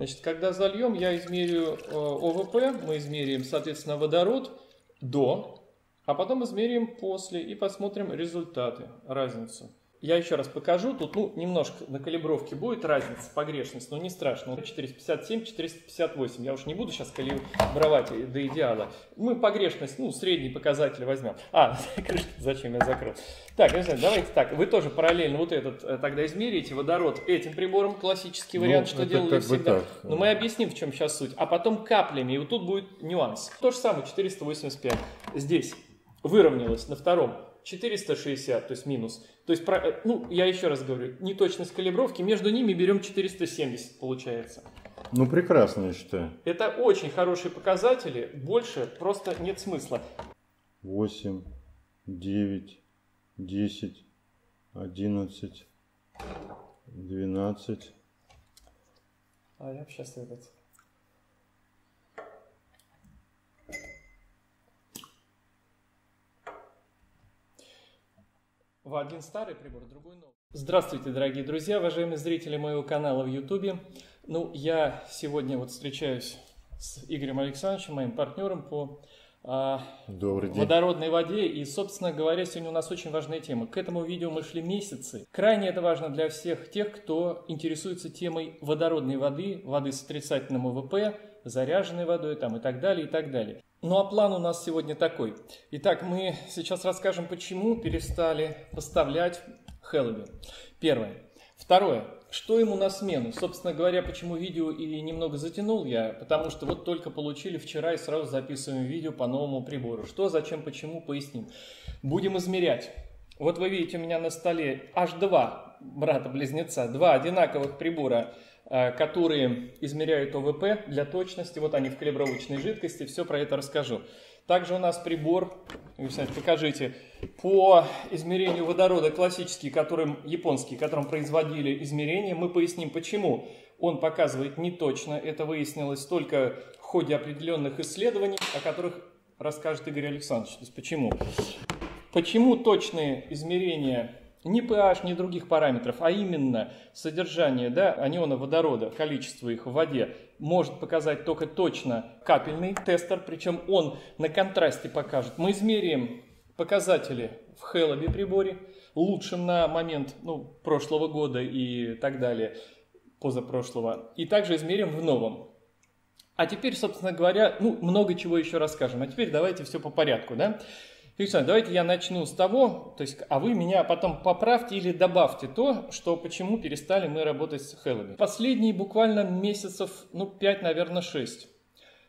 Значит, когда зальем, я измерю ОВП, мы измерим, соответственно, водород до, а потом измерим после и посмотрим результаты, разницу. Я еще раз покажу, тут немножко на калибровке будет разница, погрешность, но не страшно. 457, 458, я уж не буду сейчас калибровать до идеала. Мы погрешность, средний показатель возьмем. Зачем я закрыл? Так, давайте так, вы тоже параллельно вот этот тогда измерите, водород этим прибором, классический вариант, что делали всегда. Но мы объясним, в чем сейчас суть, а потом каплями, и вот тут будет нюанс. То же самое, 485, здесь выровнялось на втором. 460, то есть минус. То есть, я еще раз говорю, неточность калибровки, между ними берем 470, получается. Прекрасно, я считаю. Это очень хорошие показатели, больше просто нет смысла. 8, 9, 10, 11, 12. А я сейчас этот... 1 старый прибор, другой новый. Здравствуйте, дорогие друзья, уважаемые зрители моего канала в YouTube. Я сегодня встречаюсь с Игорем Александровичем, моим партнером по водородной воде. И, собственно говоря, сегодня у нас очень важная тема. К этому видео мы шли месяцы. Крайне это важно для всех тех, кто интересуется темой водородной воды, воды с отрицательным ОВП, заряженной водой там, и так далее, и так далее. А план у нас сегодня такой. Итак, мы сейчас расскажем, почему перестали поставлять Heloby. Первое. Второе. Что ему на смену? Собственно говоря, почему видео и немного затянул я, потому что вот только получили вчера и сразу записываем видео по новому прибору. Что, зачем, почему, поясним. Будем измерять. Вот вы видите у меня на столе аж два брата-близнеца, два одинаковых прибора, которые измеряют ОВП для точности. Вот они в калибровочной жидкости, все про это расскажу. Также у нас прибор, покажите, по измерению водорода классический, японский, которым производили измерения. Мы поясним, почему он показывает неточно. Это выяснилось только в ходе определенных исследований, о которых расскажет Игорь Александрович. То есть почему? Почему точные измерения... Ни pH, ни других параметров, а именно содержание анионов водорода, количество их в воде, может показать только точно капельный тестер, причем он на контрасте покажет. Мы измерим показатели в Heloby приборе, лучшим на момент прошлого года и так далее, позапрошлого, и также измерим в новом. А теперь, собственно говоря, много чего еще расскажем. А теперь давайте все по порядку, Александр, давайте я начну с того, а вы меня потом поправьте или добавьте то, почему перестали мы работать с Heloby. Последние буквально месяцев, 5, наверное, 6,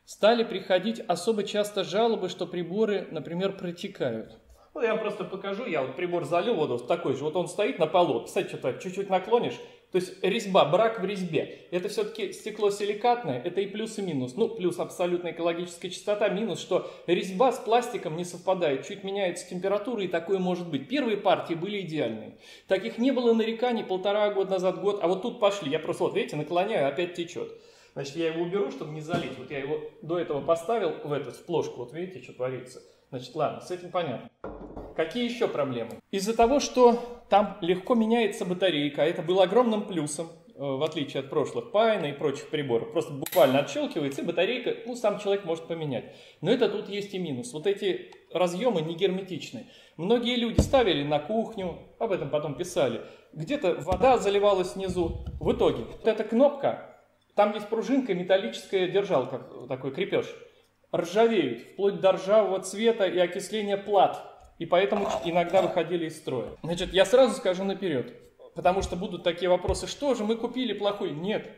стали приходить особо часто жалобы, что приборы, например, протекают. Я вам просто покажу, я прибор залил, такой же, он стоит на полу, кстати, чуть-чуть наклонишь, то есть резьба, брак в резьбе. Это все-таки стекло силикатное, это и плюс, и минус. Плюс абсолютная экологическая чистота, минус, что резьба с пластиком не совпадает, чуть меняется температура, и такое может быть. Первые партии были идеальные. Таких не было нареканий полтора года назад, год, а тут пошли. Я просто, видите, наклоняю, опять течет. Значит, я его уберу, чтобы не залить. Я его до этого поставил в эту плошку, видите, что творится. Значит, ладно, с этим понятно. Какие еще проблемы? Из-за того, что там легко меняется батарейка, это было огромным плюсом, в отличие от прошлых Paino и прочих приборов. Просто буквально отщелкивается, и батарейка, сам человек может поменять. Но это тут есть и минус. Эти разъемы не герметичны. Многие люди ставили на кухню, об этом потом писали. Где-то вода заливалась внизу. В итоге, эта кнопка, там есть пружинка, металлическая держалка, такой крепеж, ржавеют, вплоть до ржавого цвета и окисления плат. И поэтому иногда выходили из строя. Значит, я сразу скажу наперед, потому что будут такие вопросы, что же мы купили плохой? Нет.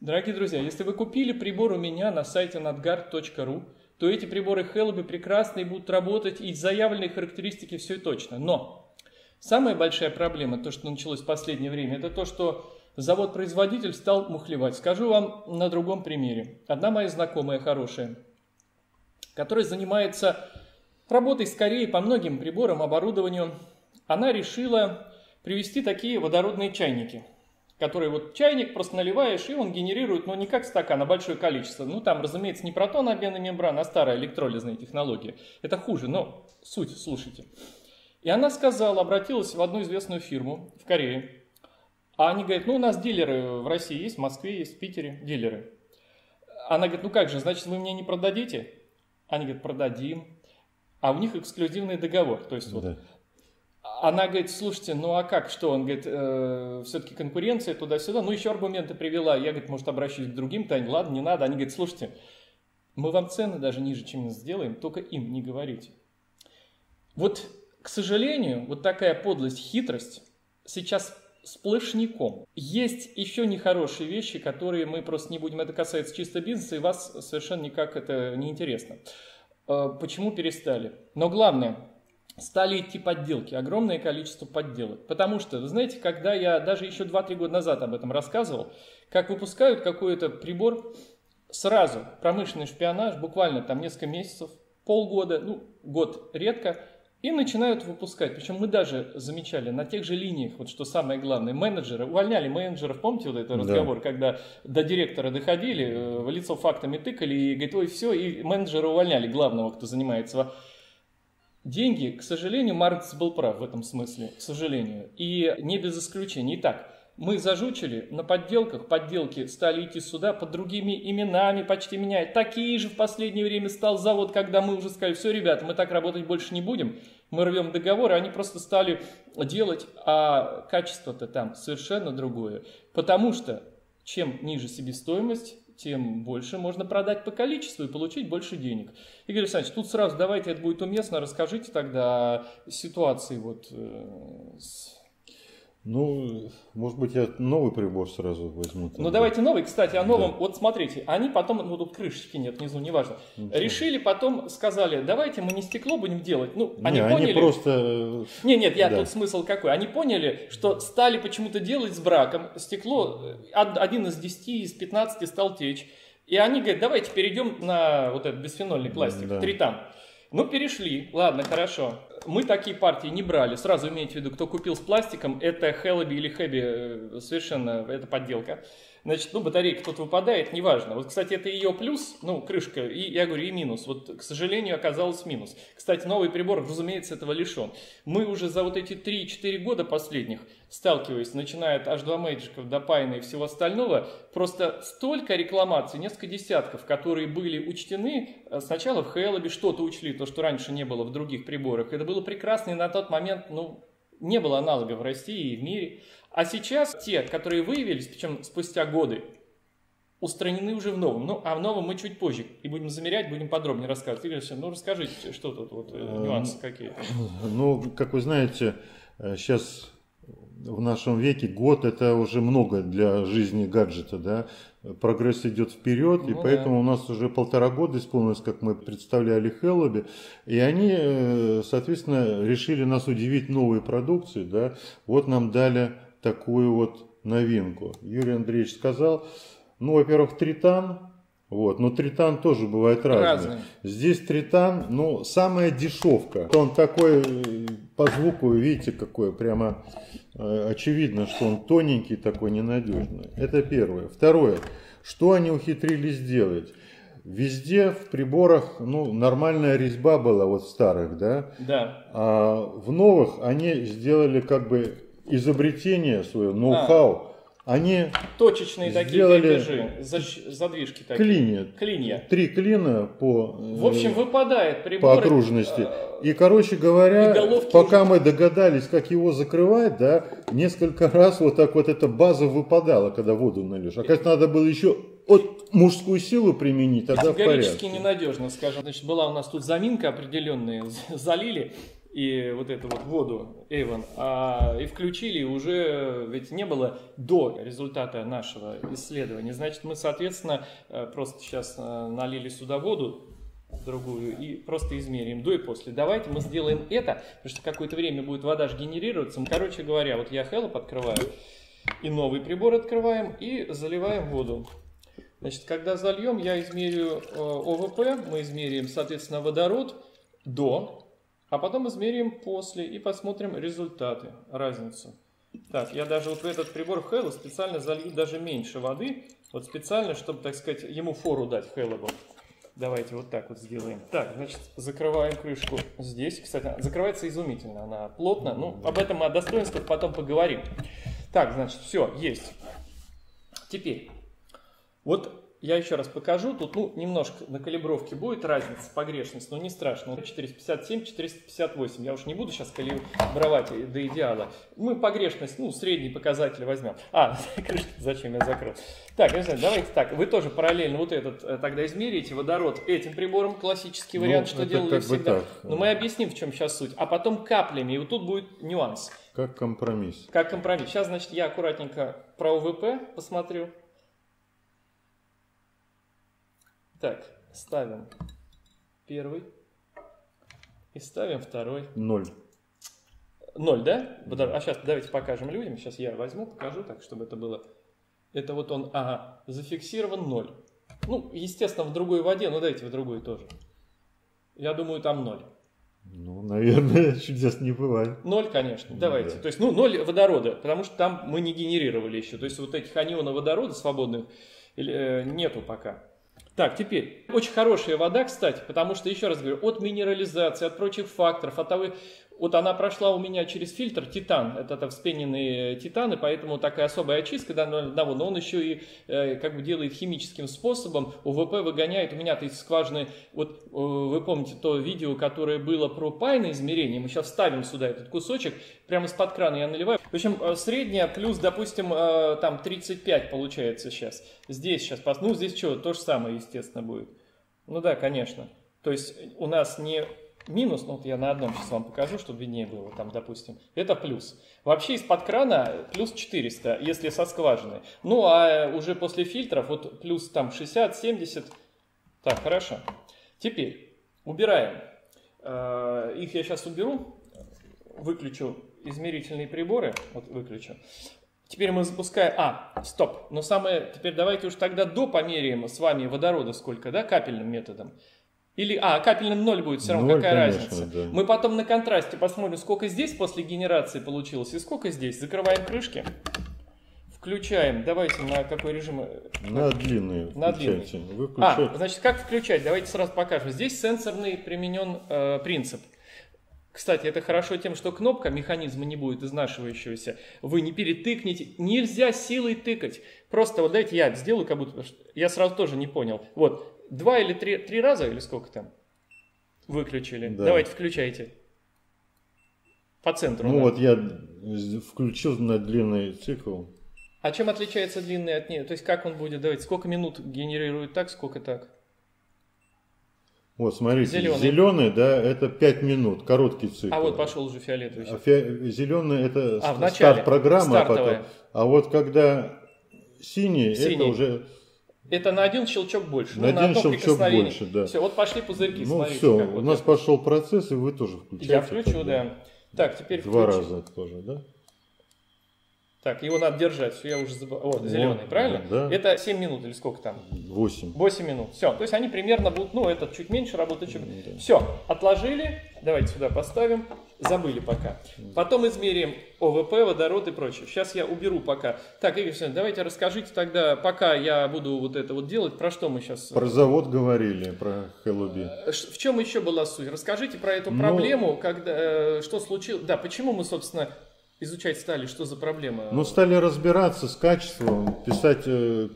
Дорогие друзья, если вы купили прибор у меня на сайте надгард.ру, то эти приборы Heloby прекрасные будут работать, и заявленные характеристики все точно. Но самая большая проблема, то, что началось в последнее время, это то, что завод-производитель стал мухлевать. Скажу вам на другом примере. Одна моя знакомая хорошая, которая занимается... работой скорее по многим приборам, оборудованию, она решила привезти такие водородные чайники, которые чайник просто наливаешь, и он генерирует, не как стакан, а большое количество. Там, разумеется, не протон обменная мембрана, а старая электролизная технология. Это хуже, но суть слушайте. И она сказала, обратилась в одну известную фирму в Корее. А они говорят, ну у нас дилеры в России есть, в Москве есть, в Питере дилеры. Она говорит, ну как же, значит вы мне не продадите? Они говорят, продадим. А у них эксклюзивный договор. То есть, вот, она говорит, слушайте, ну а как, что? Он говорит, все-таки конкуренция туда-сюда. Ну еще аргументы привела. Я, говорит, может обращусь к другим, Тань, ладно, не надо. Они говорят, слушайте, мы вам цены даже ниже, чем сделаем, только им не говорите. Вот, к сожалению, вот такая подлость, хитрость сейчас сплошняком. Есть еще нехорошие вещи, которые мы просто не будем, это касается чисто бизнеса, и вас совершенно никак это не интересно. Почему перестали? Но главное, стали идти подделки, огромное количество подделок. Потому что, вы знаете, когда я даже еще 2-3 года назад об этом рассказывал, как выпускают какой-то прибор, сразу промышленный шпионаж, буквально там несколько месяцев, полгода, ну, год редко, и начинают выпускать. Причем мы даже замечали на тех же линиях, вот что самое главное, менеджеры, увольняли менеджеров, помните вот этот разговор, да, когда до директора доходили, в лицо фактами тыкали и говорит, ой, все, и менеджера увольняли, главного, кто занимается. Деньги, к сожалению, Маркс был прав в этом смысле, к сожалению, и не без исключения. Итак, мы зажучили на подделках, подделки стали идти сюда под другими именами, почти меняя. Такие же в последнее время стал завод, когда мы уже сказали, все, ребята, мы так работать больше не будем, мы рвем договоры, они просто стали делать, а качество-то там совершенно другое. Потому что чем ниже себестоимость, тем больше можно продать по количеству и получить больше денег. Игорь Александрович, тут сразу давайте, это будет уместно, расскажите тогда о ситуации вот с... Ну, может быть, я новый прибор сразу возьму. Ну, давайте новый, кстати, о новом. Да. Вот смотрите, они потом, ну, тут крышечки нет внизу, неважно. Ничего. Решили потом, сказали, давайте мы не стекло будем делать. Ну, они поняли. Они просто... Нет, я тут смысл какой. Они поняли, что стали почему-то делать с браком. Стекло 1 из 10, из 15 стал течь. И они говорят, давайте перейдем на вот этот бисфенольный пластик, Тритан. Ну, перешли, ладно, хорошо. Мы такие партии не брали. Сразу имейте в виду, кто купил с пластиком, это Heloby или Hebi, совершенно это подделка. Значит, ну, батарейка тут выпадает, неважно. Вот, кстати, это ее плюс, ну, крышка, и, я говорю, и минус. Вот, к сожалению, оказалось минус. Кстати, новый прибор, разумеется, этого лишен. Мы уже за вот эти 3-4 года последних, сталкиваясь, начиная от H2 Magic до Paino и всего остального, просто столько рекламаций, несколько десятков, которые были учтены. Сначала в Heloby что-то учли, то, что раньше не было в других приборах. Это было прекрасно, и на тот момент, ну, не было аналогов в России и в мире. А сейчас те, которые выявились, причем спустя годы, устранены уже в новом. Ну, а в новом мы чуть позже. И будем замерять, будем подробнее рассказывать. Игорь Александрович, ну расскажите, что тут, вот, нюансы какие-то. Ну, как вы знаете, сейчас в нашем веке год – это уже много для жизни гаджета, да? Прогресс идет вперед, ну, и поэтому у нас уже 1,5 года исполнилось, как мы представляли Heloby, и они, соответственно, решили нас удивить новой продукцией, да? Вот нам дали такую вот новинку. Юрий Андреевич сказал, ну, во-первых, Тритан, вот, но Тритан тоже бывает разный. Здесь Тритан, ну, самая дешевка. Он такой, по звуку, видите, какой, прямо очевидно, что он тоненький такой, ненадежный. Это первое. Второе. Что они ухитрились сделать? Везде в приборах, ну, нормальная резьба была, вот старых, да? Да. А в новых они сделали как бы изобретение свое, ноу-хау. Они точечные такие движи, задвижки такие. Клинья. 3 клина по, в общем, выпадает прибор, по окружности. И, короче говоря, пока мы догадались, как его закрывать, да, несколько раз вот так вот эта база выпадала, когда воду налишь. А, конечно, надо было еще мужскую силу применить, тогда в порядке. Категорически ненадежно, скажем. Значит, была у нас тут заминка определенная, залили. И вот эту вот воду Эйвен, и включили, уже ведь не было до результата нашего исследования. Значит, мы, соответственно, просто сейчас налили сюда воду другую и просто измерим до и после. Давайте мы сделаем это, потому что какое-то время будет вода же генерироваться. Короче говоря, вот я Heloby подкрываю и новый прибор открываем и заливаем воду. Значит, когда зальем, я измерю ОВП, мы измерим, соответственно, водород до... А потом измерим после и посмотрим результаты, разницу. Так, я даже вот в этот прибор Heloby специально залью даже меньше воды. Вот специально, чтобы, так сказать, ему фору дать Heloby. Давайте вот так вот сделаем. Так, значит, закрываем крышку здесь. Кстати, закрывается изумительно, она плотно. Ну, об этом мы о достоинствах потом поговорим. Так, значит, все, есть. Теперь, вот я еще раз покажу. Тут, ну, немножко на калибровке будет разница, погрешность, но не страшно. 457, 458. Я уж не буду сейчас калибровать до идеала. Мы погрешность, ну, средний показатель возьмем. А, зачем я закрыл? Так, я не знаю, давайте так. Вы тоже параллельно вот этот тогда измерите водород этим прибором. Классический вариант, ну, что делали всегда. Но мы объясним, в чем сейчас суть. А потом каплями. И вот тут будет нюанс. Как компромисс. Как компромисс. Сейчас, значит, я аккуратненько про ОВП посмотрю. Так, ставим первый и ставим второй. 0. 0, да? А сейчас давайте покажем людям. Сейчас я возьму, покажу, так, чтобы это было. Это вот он, ага, зафиксирован 0. Ну, естественно, в другой воде, но давайте в другой тоже. Я думаю, там 0. Ну, наверное, чудес не бывает. 0, конечно, давайте. Да. То есть, ну, 0 водорода, потому что там мы не генерировали еще. То есть, вот этих анионов водорода свободных нету пока. Так, теперь, очень хорошая вода, кстати, потому что, еще раз говорю, от минерализации, от прочих факторов, от того, вот она прошла у меня через фильтр титан, это вспененные титаны, поэтому такая особая очистка одного, но он еще и как бы делает химическим способом, ОВП выгоняет, у меня-то из скважины, вот вы помните то видео, которое было про Paino измерение, мы сейчас ставим сюда этот кусочек, прямо из-под крана я наливаю, в общем, средняя плюс, допустим, там 35 получается сейчас, здесь, ну здесь что, то же самое, естественно, будет. Ну да, конечно. То есть у нас не минус, ну вот я на одном сейчас вам покажу, чтобы виднее было, там, допустим, это плюс. Вообще из-под крана плюс 400, если со скважины. Ну а уже после фильтров вот плюс там 60, 70. Так, хорошо. Теперь убираем. Их я сейчас уберу, выключу измерительные приборы, вот выключу. Теперь мы запускаем... А, стоп. Но самое... Теперь давайте уж тогда померяем с вами водорода сколько, да, капельным методом. Или... А, капельным 0 будет все равно, 0, какая, конечно, разница. Да. Мы потом на контрасте посмотрим, сколько здесь после генерации получилось и сколько здесь. Закрываем крышки. Включаем. Давайте на какой режим... На длинный. На длинный. А, значит, как включать? Давайте сразу покажем. Здесь сенсорный применен принцип. Кстати, это хорошо тем, что кнопка механизма не будет изнашивающегося. Вы не перетыкните. Нельзя силой тыкать. Просто вот дайте я сделаю, как будто... Я сразу тоже не понял. Вот. 2 или 3 раза, или сколько там? Выключили. Да. Давайте включайте. По центру. Ну да. Вот я включил на длинный цикл. А чем отличается длинный от нее? То есть как он будет? Давайте, сколько минут генерирует так, сколько так? Вот, смотрите, зеленый, да, это 5 минут, короткий цикл. А вот пошел уже фиолетовый. Зеленый это старт программы, а вот когда синий, это уже... Это на один щелчок больше. На один щелчок больше, да. Все, вот пошли пузырьки, ну, смотрите. Ну все, у нас пошел процесс, и вы тоже включаете. Я включу, да. Так, теперь включу. 2 раза тоже, да? Так, его надо держать, все, я уже забыл. Вот, зеленый, вот, правильно? Да. Это 7 минут или сколько там? 8. 8 минут. Все, то есть они примерно будут, ну, этот чуть меньше работает, чем... Да. Все, отложили, давайте сюда поставим, забыли пока. Потом измерим ОВП, водород и прочее. Сейчас я уберу пока. Так, Игорь Александрович, давайте расскажите тогда, пока я буду вот это вот делать, про что мы сейчас... Про завод говорили, про Heloby. В чем еще была суть? Расскажите про эту проблему, когда, что случилось, да, почему мы, собственно... Изучать стали, что за проблема? Ну, стали разбираться с качеством, писать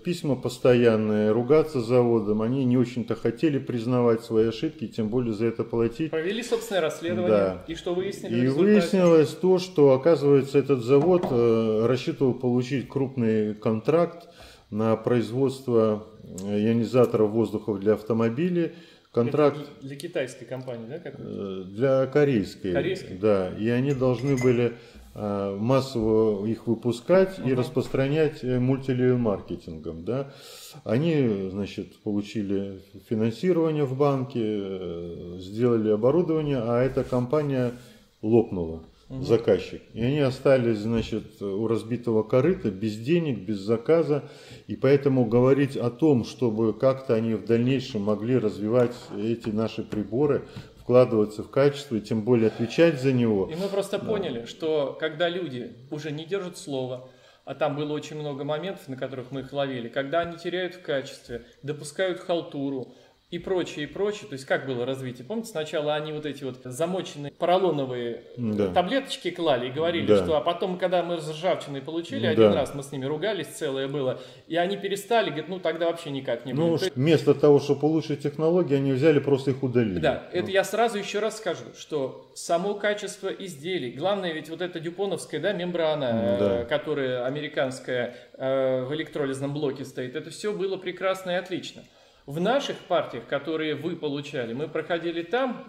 письма постоянные, ругаться с заводом. Они не очень-то хотели признавать свои ошибки, тем более за это платить. Провели собственное расследование, да. И что выяснили? И выяснилось то, что, оказывается, этот завод рассчитывал получить крупный контракт на производство ионизаторов воздуха для автомобилей. Контракт для китайской компании, да? Для корейской. Корейской? Да, и они должны были... массово их выпускать и распространять мультилевел-маркетингом. Да? Они, значит, получили финансирование в банке, сделали оборудование, а эта компания лопнула, заказчик. И они остались, значит, у разбитого корыта, без денег, без заказа. И поэтому говорить о том, чтобы как-то они в дальнейшем могли развивать эти наши приборы, вкладываться в качество и тем более отвечать за него. И мы просто поняли, что когда люди уже не держат слова, а там было очень много моментов, на которых мы их ловили, когда они теряют в качестве, допускают халтуру, и прочее, и прочее. То есть как было развитие? Помните, сначала они вот эти вот замоченные поролоновые таблеточки клали и говорили, что... А потом, когда мы с ржавчиной получили, один раз мы с ними ругались, целое было, и они перестали, говорят, ну тогда вообще никак не будет. Ну, вместо того, чтобы улучшить технологии, они взяли, просто их удалили. Да, это я сразу еще раз скажу, что само качество изделий, главное ведь вот эта дюпоновская мембрана, которая американская в электролизном блоке стоит, это все было прекрасно и отлично. В наших партиях, которые вы получали, мы проходили там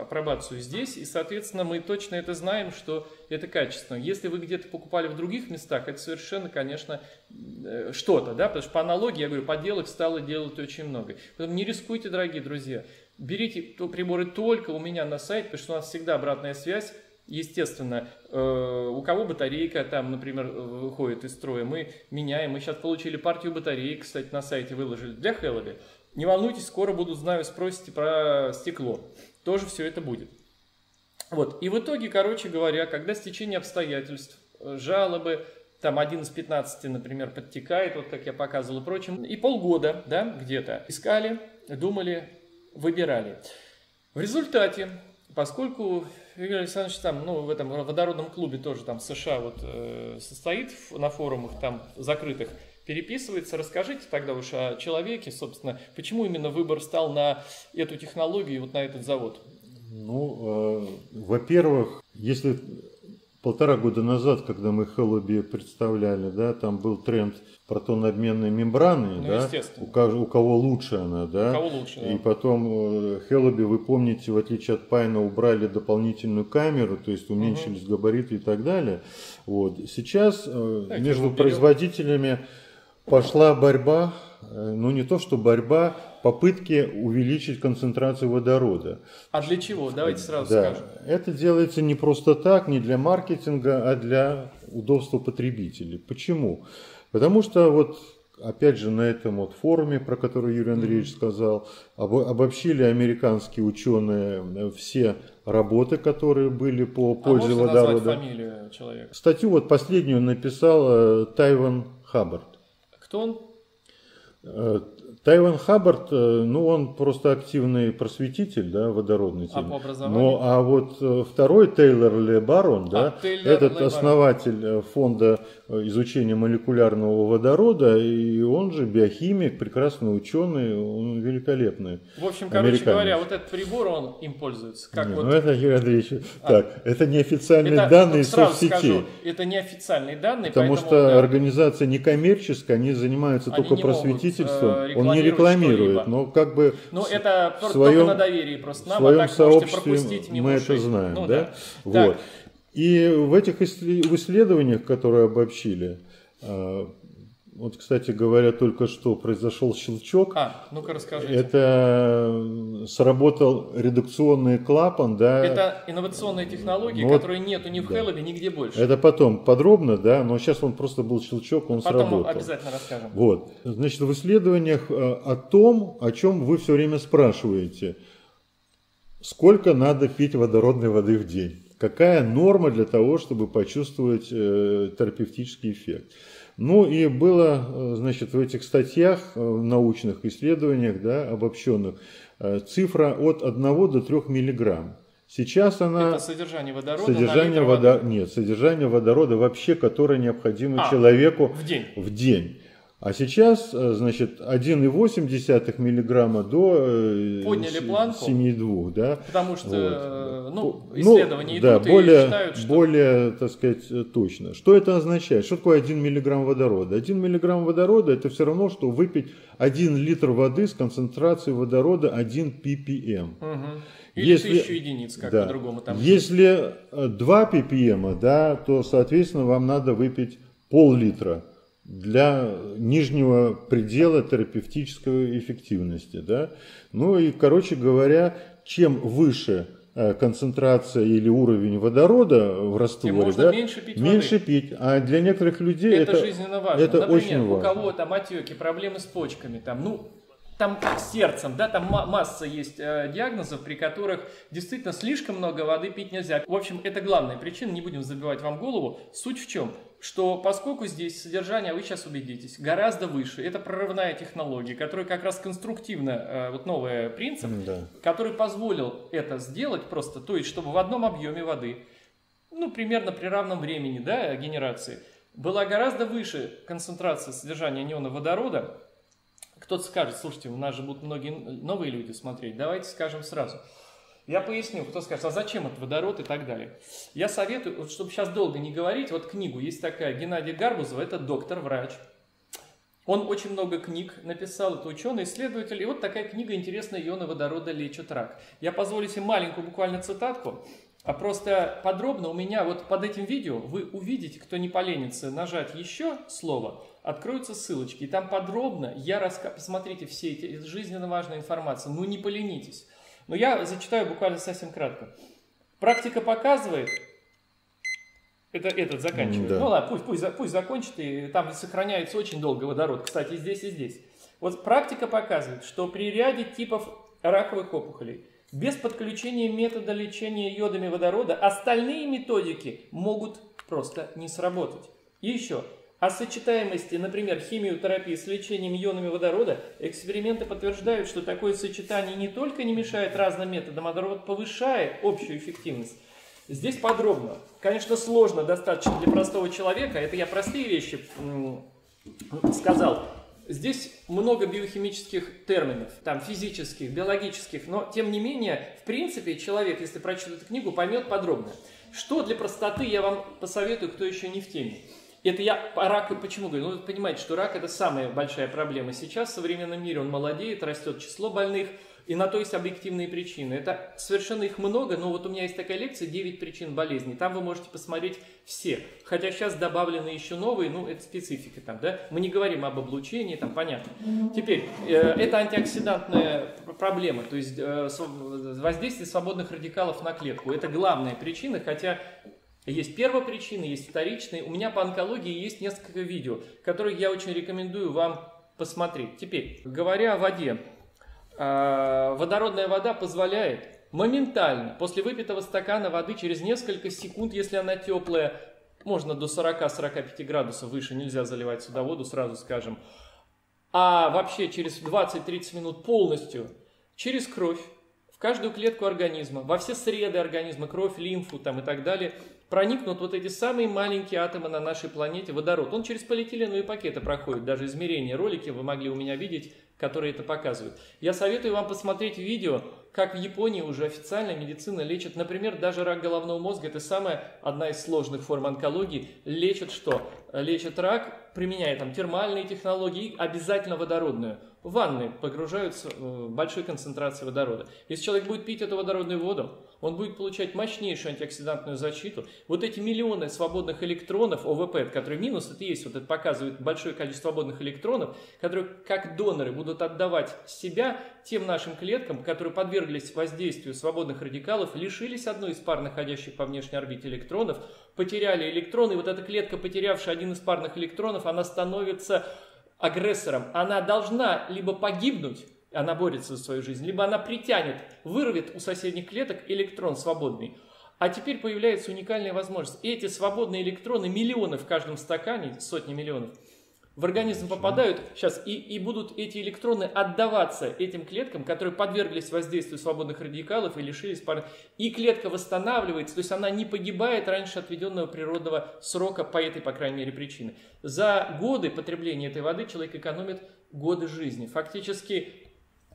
апробацию, здесь, и, соответственно, мы точно это знаем, что это качественно. Если вы где-то покупали в других местах, это совершенно, конечно, что-то, да, потому что по аналогии, я говорю, подделок стало делать очень много. Поэтому не рискуйте, дорогие друзья, берите приборы только у меня на сайте, потому что у нас всегда обратная связь. Естественно, у кого батарейка там, например, выходит из строя, мы меняем. Мы сейчас получили партию батареек, кстати, на сайте выложили для Heloby. Не волнуйтесь, скоро будут, знаю, спросите про стекло. Тоже все это будет. Вот. И в итоге, короче говоря, когда стечение обстоятельств, жалобы, там один из 15, например, подтекает, вот как я показывал и прочим, и полгода, да, где-то искали, думали, выбирали. В результате, поскольку Игорь Александрович там, ну, в этом водородном клубе тоже там в США вот, состоит на форумах там закрытых, переписывается, расскажите тогда уж о человеке, собственно, почему именно выбор стал на эту технологию, вот на этот завод? Ну, во-первых, если полтора года назад, когда мы Heloby представляли, да, там был тренд протонобменной мембраны, ну, да, у кого лучше она, да, у кого лучше, и потом Heloby, вы помните, в отличие от Paino, убрали дополнительную камеру, то есть уменьшились габариты и так далее. Вот. Сейчас между производителями пошла борьба, ну не то что борьба, попытки увеличить концентрацию водорода. А для чего? Давайте сразу скажем. Это делается не просто так, не для маркетинга, а для удобства потребителей. Почему? Потому что вот, опять же, на этом вот форуме, про который Юрий Андреевич сказал, обобщили американские ученые все работы, которые были по пользе водорода. Можно назвать фамилию человека? Статью вот последнюю написал Тайван Хаббард. Кто он? Тайван Хаббард, ну он просто активный просветитель, да, водородной темы. А по образованию? Ну, а вот второй, Тайлер ЛеБарон, да, этот основатель фонда изучения молекулярного водорода, и он же биохимик, прекрасный ученый, он великолепный. В общем, короче говоря, вот этот прибор, он им пользуется. Как не, вот... Ну это, Юрий Андреевич, так, это неофициальные данные соцсетей. Скажу, это неофициальные данные, потому что организация некоммерческая, они занимаются только просветительством. Он не рекламирует, но как бы... Ну, это только на доверии просто. Нам, в своем сообществе мы это знаем, ну, да? Да. Вот. И в этих исследованиях, которые обобщили, вот, кстати говоря, только что произошел щелчок. Ну-ка расскажите. Это сработал редукционный клапан, да. Это инновационные технологии, вот, которые нету ни в Heloby, нигде больше. Это потом подробно, да, но сейчас он просто был щелчок, он потом сработал. Потом обязательно расскажем. Вот. Значит, в исследованиях о том, о чем вы все время спрашиваете, сколько надо пить водородной воды в день? Какая норма для того, чтобы почувствовать терапевтический эффект? Ну и было, значит, в этих статьях, в научных исследованиях, да, обобщенных, цифра от 1 до 3 миллиграмм. Сейчас она... Это содержание водорода? Содержание водорода... Нет, содержание водорода вообще, которое необходимо человеку в день. А сейчас, значит, 1,8 миллиграмма до 7,2, да? Потому что вот, ну, исследования идут, да, более, и считают, что... более, так сказать, точно. Что это означает? Что такое 1 миллиграмм водорода? 1 миллиграмм водорода – это все равно, что выпить 1 литр воды с концентрацией водорода 1 ppm. Угу. Или если, 1000 единиц, как по-другому там. Если 2 ppm, да, то, соответственно, вам надо выпить пол-литра для нижнего предела терапевтической эффективности, да? Ну и, короче говоря, чем выше концентрация или уровень водорода в растворе, тем можно, да, меньше пить. А для некоторых людей это жизненно важно. Это, например, очень важно. У кого там отеки, проблемы с почками, там, ну, там сердцем, да, там масса есть диагнозов, при которых действительно слишком много воды пить нельзя. В общем, это главная причина, не будем забивать вам голову. Суть в чем? Что поскольку здесь содержание, вы сейчас убедитесь, гораздо выше, это прорывная технология, которая как раз конструктивно, вот новый принцип, который позволил это сделать просто, то есть чтобы в одном объеме воды, ну, примерно при равном времени, да, генерации, была гораздо выше концентрация содержания аниона водорода. Кто-то скажет, слушайте, у нас же будут многие новые люди смотреть, давайте скажем сразу. Я поясню, кто скажет, а зачем это водород и так далее. Я советую, вот, чтобы сейчас долго не говорить, вот книгу есть такая, Геннадия Гарбузова, это доктор-врач. Он очень много книг написал, это ученый-исследователь, и вот такая книга интересная, ионы водорода лечат рак. Я позволю себе маленькую буквально цитатку, а просто подробно у меня вот под этим видео вы увидите, кто не поленится нажать еще слово, откроются ссылочки, и там подробно я рассказываю, посмотрите все эти жизненно важные информации, ну не поленитесь. Но я зачитаю буквально совсем кратко. Практика показывает, это этот заканчивает. Да. Ну ладно, пусть закончит, и там сохраняется очень долго водород, кстати, и здесь, и здесь. Вот практика показывает, что при ряде типов раковых опухолей без подключения метода лечения йодами водорода остальные методики могут просто не сработать. И еще. О сочетаемости, например, химиотерапии с лечением ионами водорода, эксперименты подтверждают, что такое сочетание не только не мешает разным методам, а наоборот повышает общую эффективность. Здесь подробно. Конечно, сложно достаточно для простого человека, это я простые вещи сказал. Здесь много биохимических терминов, там физических, биологических, но тем не менее, в принципе, человек, если прочитает эту книгу, поймет подробно. Что для простоты я вам посоветую, кто еще не в теме. Это я по раку почему говорю? Ну, вы понимаете, что рак – это самая большая проблема сейчас в современном мире. Он молодеет, растет число больных, и на то есть объективные причины. Это совершенно их много, но вот у меня есть такая лекция «9 причин болезни». Там вы можете посмотреть все. Хотя сейчас добавлены еще новые, ну, это специфика там, да? Мы не говорим об облучении, там, понятно. Теперь, это антиоксидантная проблема, то есть воздействие свободных радикалов на клетку. Это главная причина, хотя... Есть первопричины, есть вторичные. У меня по онкологии есть несколько видео, которые я очень рекомендую вам посмотреть. Теперь, говоря о воде, водородная вода позволяет моментально, после выпитого стакана воды, через несколько секунд, если она теплая, можно до 40-45 градусов выше, нельзя заливать сюда воду, сразу скажем, а вообще через 20-30 минут полностью, через кровь, в каждую клетку организма, во все среды организма, кровь, лимфу там, и так далее, проникнут вот эти самые маленькие атомы на нашей планете, водород. Он через полиэтиленовые пакеты проходит, даже измерения, ролики вы могли у меня видеть, которые это показывают. Я советую вам посмотреть видео, как в Японии уже официально медицина лечит, например, даже рак головного мозга, это самая одна из сложных форм онкологии, лечат что? Лечат рак, применяя там термальные технологии, обязательно водородную. В ванны погружаются в большой концентрации водорода. Если человек будет пить эту водородную воду, он будет получать мощнейшую антиоксидантную защиту. Вот эти миллионы свободных электронов, ОВП, которые минус, это есть, вот это показывает большое количество свободных электронов, которые как доноры будут отдавать себя тем нашим клеткам, которые подверглись воздействию свободных радикалов, лишились одной из пар, находящих по внешней орбите электронов, потеряли электроны, и вот эта клетка, потерявшая один из парных электронов, она становится... агрессором, она должна либо погибнуть, она борется за свою жизнь, либо она притянет, вырвет у соседних клеток электрон свободный. А теперь появляется уникальная возможность. Эти свободные электроны, миллионы в каждом стакане, сотни миллионов, в организм попадают сейчас, и будут эти электроны отдаваться этим клеткам, которые подверглись воздействию свободных радикалов и лишились пары. И клетка восстанавливается, то есть она не погибает раньше отведенного природного срока, по этой, по крайней мере, причине. За годы потребления этой воды человек экономит годы жизни. Фактически,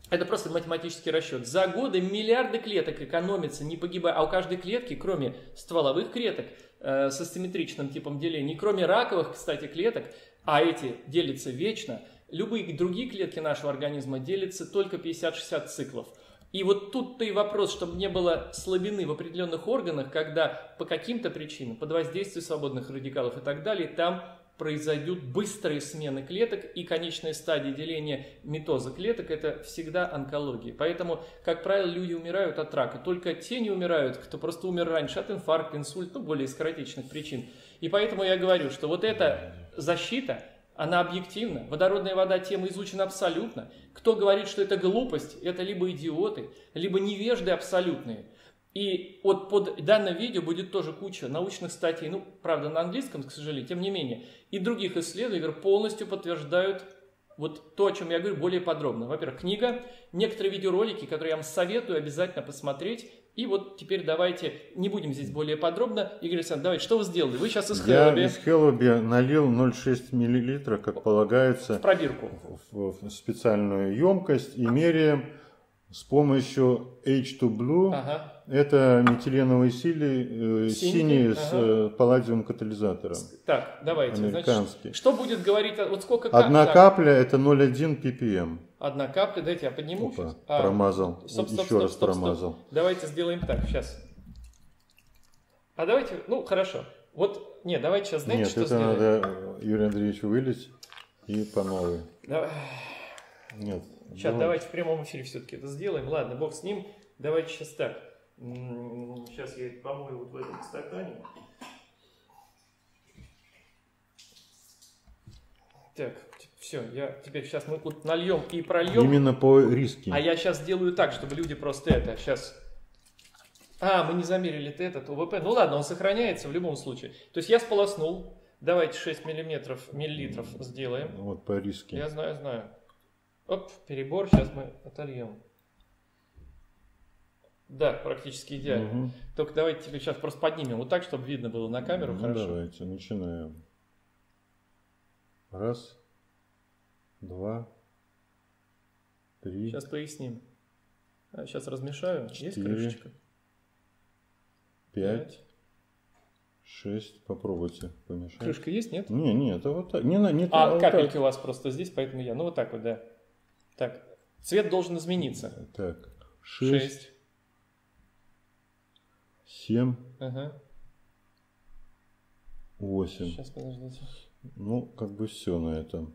это просто математический расчет. За годы миллиарды клеток экономятся, не погибая. А у каждой клетки, кроме стволовых клеток с асимметричным типом деления, и кроме раковых, кстати, клеток, а эти делятся вечно, любые другие клетки нашего организма делятся только 50-60 циклов. И вот тут-то и вопрос, чтобы не было слабины в определенных органах, когда по каким-то причинам, под воздействием свободных радикалов и так далее, там произойдут быстрые смены клеток, и конечная стадия деления митоза клеток – это всегда онкология. Поэтому, как правило, люди умирают от рака. Только те не умирают, кто просто умер раньше от инфаркта, инсульта, ну, более скоротечных причин. И поэтому я говорю, что вот эта защита, Она объективна. Водородная вода тема изучена абсолютно. Кто говорит, что это глупость, это либо идиоты, либо невежды абсолютные. И вот под данным видео будет тоже куча научных статей, ну, правда, на английском, к сожалению, тем не менее, и других исследований, которые полностью подтверждают вот то, о чем я говорю, более подробно. Во-первых, книга, некоторые видеоролики, которые я вам советую обязательно посмотреть. И вот теперь давайте, не будем здесь более подробно. Игорь Александрович, давайте, что вы сделали? Вы сейчас из Heloby. Я из Heloby налил 0,6 мл, как полагается, в пробирку, в специальную емкость и меряем с помощью H2Blue. Ага. Это метиленовые синие с палладиум катализатором. Так, давайте. Значит, что будет говорить? Вот сколько капля? Одна капля это 0,1 ppm. Одна капля, дайте я подниму. Опа, промазал. Еще раз промазал. Давайте сделаем так, сейчас. А давайте, ну хорошо. Вот, не, давайте сейчас, знаете, что сделаем? Нет, это надо Юрию Андреевичу вылить и по новой. Нет. Сейчас давайте в прямом эфире все-таки это сделаем. Ладно, бог с ним. Давайте сейчас так. Сейчас я помою вот в этом стакане. Так, все, я теперь сейчас мы вот нальем и прольем. Именно по риски. А я сейчас делаю так, чтобы люди просто это сейчас... А, мы не замерили этот ОВП. Ну ладно, он сохраняется в любом случае. То есть я сполоснул. Давайте 6 миллилитров сделаем. Вот по риски. Я знаю, знаю. Оп, перебор, сейчас мы отольем. Да, практически идеально. Угу. Только давайте теперь сейчас просто поднимем вот так, чтобы видно было на камеру. Ну, хорошо. Давайте, начинаем. Раз, два, три. Сейчас поясним. А, сейчас размешаю. 4, есть крышечка? 5. 6, попробуйте помешать. Крышка есть, нет? Не, нет, это вот так. А капельки вот у вас просто здесь, поэтому я. Ну вот так вот, да. Так, цвет должен измениться. Так, 6. 7, ага. 8. Сейчас, подождите. Ну, как бы все на этом.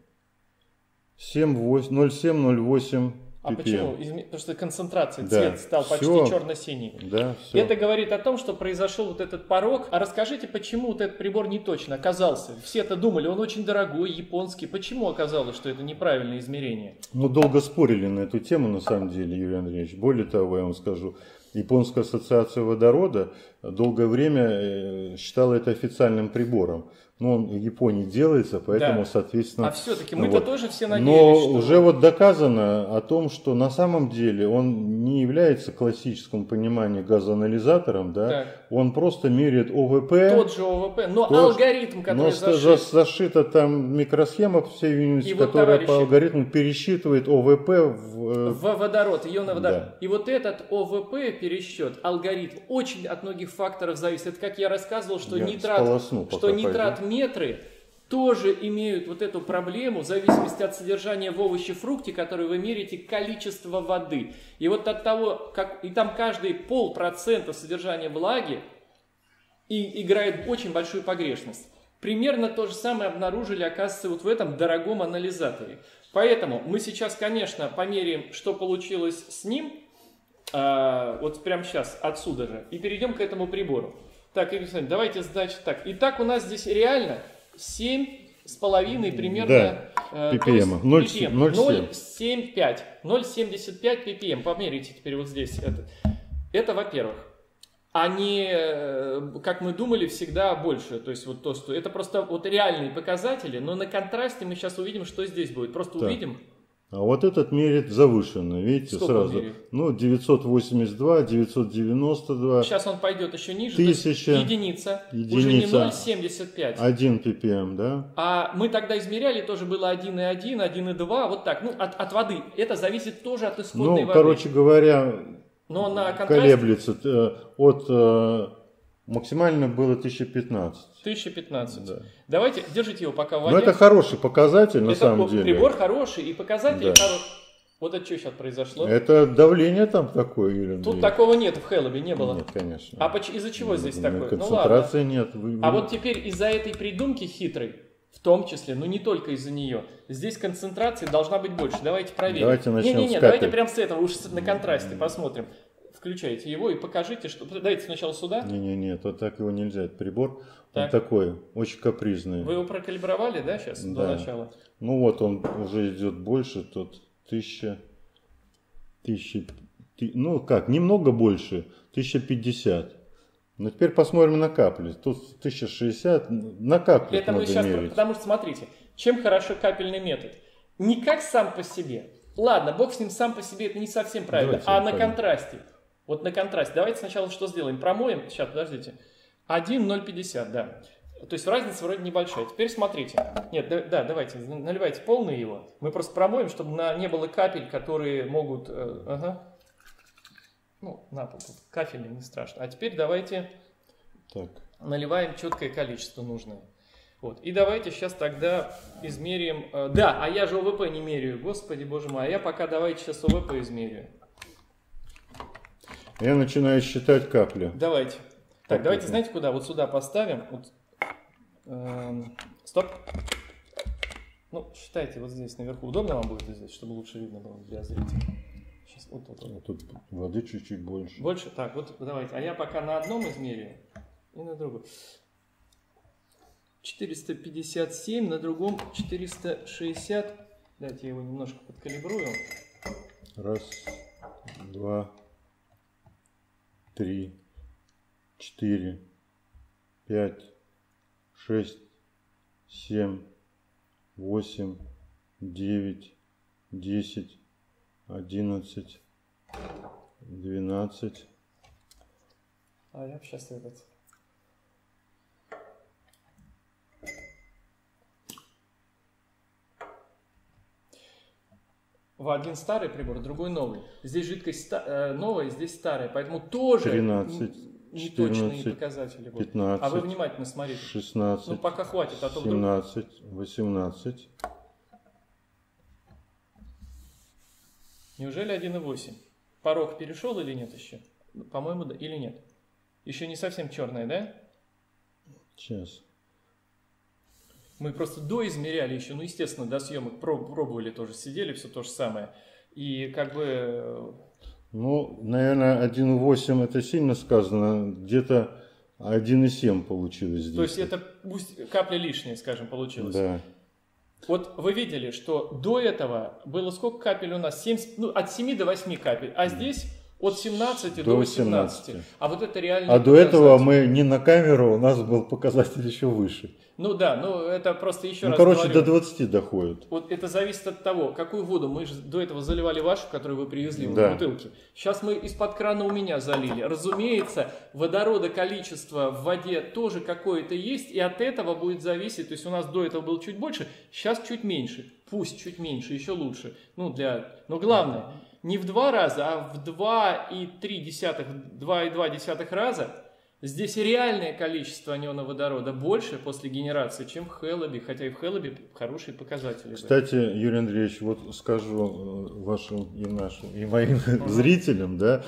0,7-0,8 ppm. А почему? Потому что концентрация, да, цвет стал почти черно-синий. Да, это говорит о том, что произошел вот этот порог. А расскажите, почему вот этот прибор не точно оказался? Все это думали, он очень дорогой, японский. Почему оказалось, что это неправильное измерение? Мы долго спорили на эту тему, на самом деле, Юрий Андреевич. Более того, я вам скажу. Японская ассоциация водорода долгое время считала это официальным прибором. Но он в Японии делается, поэтому, да, соответственно... А все-таки мы-то вот тоже все надеялись, но что... уже вот доказано о том, что на самом деле он не является классическим пониманием газоанализатором, да? Так. Он просто меряет ОВП. Тот же ОВП, но алгоритм, который зашита там микросхема, по всей видимости, которая вот по алгоритму пересчитывает ОВП в водород, ее на водород. Да. И вот этот ОВП пересчет, алгоритм, очень от многих факторов зависит. Это как я рассказывал, что нитрат-метры тоже имеют вот эту проблему в зависимости от содержания в овощи, фрукте, которые вы мерите, количество воды. И вот от того, как и там каждый 0,5% содержания влаги и играет очень большую погрешность. Примерно то же самое обнаружили, оказывается, вот в этом дорогом анализаторе. Поэтому мы сейчас, конечно, померяем, что получилось с ним, вот прямо сейчас, отсюда же, и перейдем к этому прибору. Так, Игорь Александрович, давайте, значит, так. Итак, у нас здесь реально 7,5 примерно... Да, ppm. 0,75. 0,75 ppm. Померите теперь вот здесь. Это во-первых. А не, как мы думали, всегда больше. То есть вот то, что... Это просто вот реальные показатели, но на контрасте мы сейчас увидим, что здесь будет. Просто так увидим... А вот этот мерит завышенно, видите, сколько сразу. Мерит? Ну, 982, 992. Сейчас он пойдет еще ниже. 1000. Единица. Уже не 0,75. 1 ppm, да? А мы тогда измеряли, тоже было 1,1, 1,2, вот так. Ну, от воды. Это зависит тоже от исходной воды. Ну, короче говоря, но на контрасте... колеблется от... Максимально было 1015. 1015. Да. Давайте, держите его пока в воде. Но это хороший показатель, это на самом деле. Прибор хороший и показатель, да, хороший. Вот это что сейчас произошло? Это давление там такое, Юрий Андреевич. Тут такого нет, в Heloby не было. Нет, конечно. А из-за чего здесь такое? Концентрации ну, ладно. Нет. А вот теперь из-за этой придумки хитрой, в том числе, но не только из-за нее, здесь концентрация должна быть больше. Давайте проверим. Давайте начнем с капель. Давайте прямо с этого, уж на контрасте посмотрим. В включайте его и покажите, что... Дайте сначала сюда. Не-не-не, то так его нельзя, это прибор. Так. Он такой, очень капризный. Вы его прокалибровали, да, сейчас, да, до начала? Ну вот, он уже идет больше, тут 1000, ну как, немного больше, 1050. Но теперь посмотрим на капли. Тут 1060, на капли это надо сейчас мерить. Потому что, смотрите, чем хорошо капельный метод? Не как сам по себе. Ладно, бог с ним, сам по себе это не совсем правильно. Давайте на контрасте. Вот на контрасте. Давайте сначала что сделаем? Промоем. Сейчас, подождите. 1,050, да. То есть разница вроде небольшая. Теперь смотрите. Нет, да, давайте, наливайте полный его. Мы просто промоем, чтобы не было капель, которые могут... Ага. Ну, на пол. Кафельный не страшно. А теперь давайте так наливаем четкое количество нужное. Вот. И давайте сейчас тогда измерим... Да, а я же ОВП не меряю, господи боже мой. А я пока давайте сейчас ОВП измерю. Я начинаю считать капли. Давайте. Так, давайте, знаете куда? Вот сюда поставим. Вот. Стоп. Ну, считайте вот здесь наверху. Удобно вам будет здесь, чтобы лучше видно было для зрителей? Сейчас, вот. Тут воды чуть-чуть больше. Больше? Так, вот давайте. А я пока на одном измерю и на другом. 457, на другом 460. Дайте я его немножко подкалибрую. Раз, два, три, четыре, пять, шесть, семь, восемь, девять, десять. 11, 12. А я сейчас этот. В один старый прибор, другой новый. Здесь жидкость новая, здесь старая, поэтому тоже 13, неточные 14, показатели будут. 15, а вы внимательно смотрите. 16. Ну пока хватит, а то вдруг. 17, 18. Неужели 1,8? Порог перешел или нет еще? По-моему, да. Или нет? Еще не совсем черная, да? Сейчас. Мы просто доизмеряли еще, ну, естественно, до съемок пробовали тоже, сидели, все то же самое. И как бы... Ну, наверное, 1,8 это сильно сказано, где-то 1,7 получилось здесь. То есть это пусть капля лишняя, скажем, получилась. Да. Вот вы видели, что до этого было сколько капель у нас? 70, ну, от 7 до 8 капель, а здесь от 17 до 18. А вот это реально... А до этого мы не на камеру, у нас был показатель еще выше. Ну да, ну это просто еще раз короче, говорю, до 20 доходит. Вот это зависит от того, какую воду мы же до этого заливали вашу, которую вы привезли в бутылке. Сейчас мы из-под крана у меня залили. Разумеется, водорода количество в воде тоже какое-то есть, и от этого будет зависеть. То есть у нас до этого было чуть больше, сейчас чуть меньше. Пусть чуть меньше, еще лучше. Ну, для... Но главное, не в 2 раза, а в 2,2 раза. Здесь реальное количество аниона-водорода больше после генерации, чем в Heloby, хотя и в Heloby хорошие показатели. Кстати, Юрий Андреевич, вот скажу вашим и нашим, и моим зрителям, да,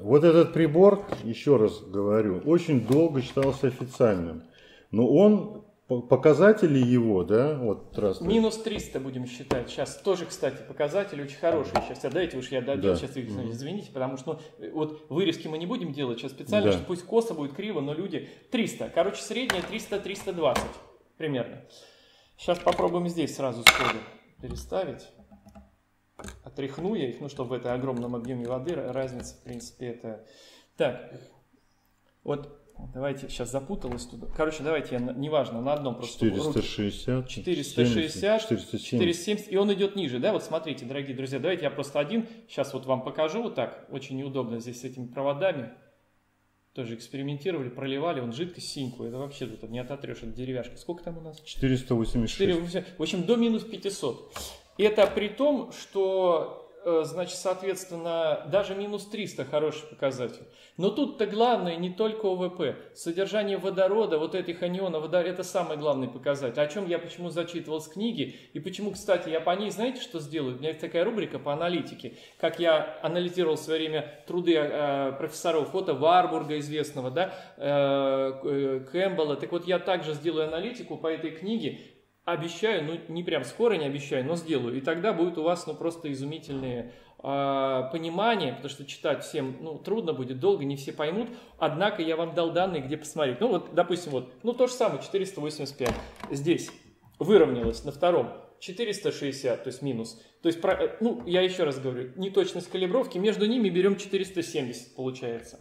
вот этот прибор, еще раз говорю, очень долго считался официальным, но он... Показатели его, да, вот TRASLEX. Минус 300 будем считать. Сейчас тоже, кстати, показатели очень хорошие. Сейчас отдайте, уж я дадим, сейчас их, извините, потому что ну, вот вырезки мы не будем делать сейчас специально, что пусть косо будет криво, но люди... 300, короче, средняя 300-320 примерно. Сейчас попробуем здесь сразу сходу переставить. Отряхну я их, ну, чтобы в этом огромном объеме воды разница, в принципе, это... Так, вот... Давайте, сейчас запуталась туда. Короче, давайте, я, неважно, на одном просто... 460, 460, 470, и он идет ниже, да? Вот смотрите, дорогие друзья, давайте я просто один, сейчас вот вам покажу вот так, очень неудобно здесь с этими проводами. Тоже экспериментировали, проливали, он жидкость синенькую, это вообще тут не ототрешь, это деревяшка. Сколько там у нас? 486. 480, в общем, до минус 500. Это при том, что... Значит, соответственно, даже минус 300 хороший показатель. Но тут-то главное не только ОВП. Содержание водорода, вот этих анионов, водорода, это самый главный показатель. О чем я почему зачитывал с книги. И почему, кстати, я по ней, знаете, что сделаю? У меня есть такая рубрика по аналитике. Как я анализировал в свое время труды профессоров. Фото Варбурга известного, да? Кэмпбелла. Так вот, я также сделаю аналитику по этой книге. Обещаю, ну не прям скоро не обещаю, но сделаю. И тогда будет у вас ну просто изумительные понимание, потому что читать всем ну, трудно будет, долго, не все поймут. Однако я вам дал данные, где посмотреть. Ну вот, допустим, вот, ну то же самое, 485. Здесь выровнялось на втором 460, то есть минус. То есть, ну, я еще раз говорю, неточность калибровки, между ними берем 470, получается.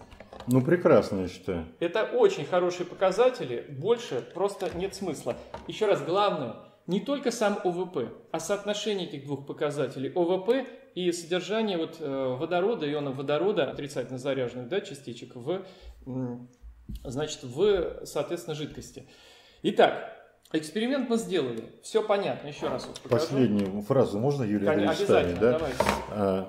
Ну, прекрасно, я считаю. Это очень хорошие показатели, больше просто нет смысла. Еще раз, главное, не только сам ОВП, а соотношение этих двух показателей ОВП и содержание вот водорода, ионов водорода, отрицательно заряженных, да, частичек, значит, в, соответственно, жидкости. Итак, эксперимент мы сделали. Все понятно. Еще раз вот покажу. Последнюю фразу можно, Юрий Андреевич, ставить, да? Давайте.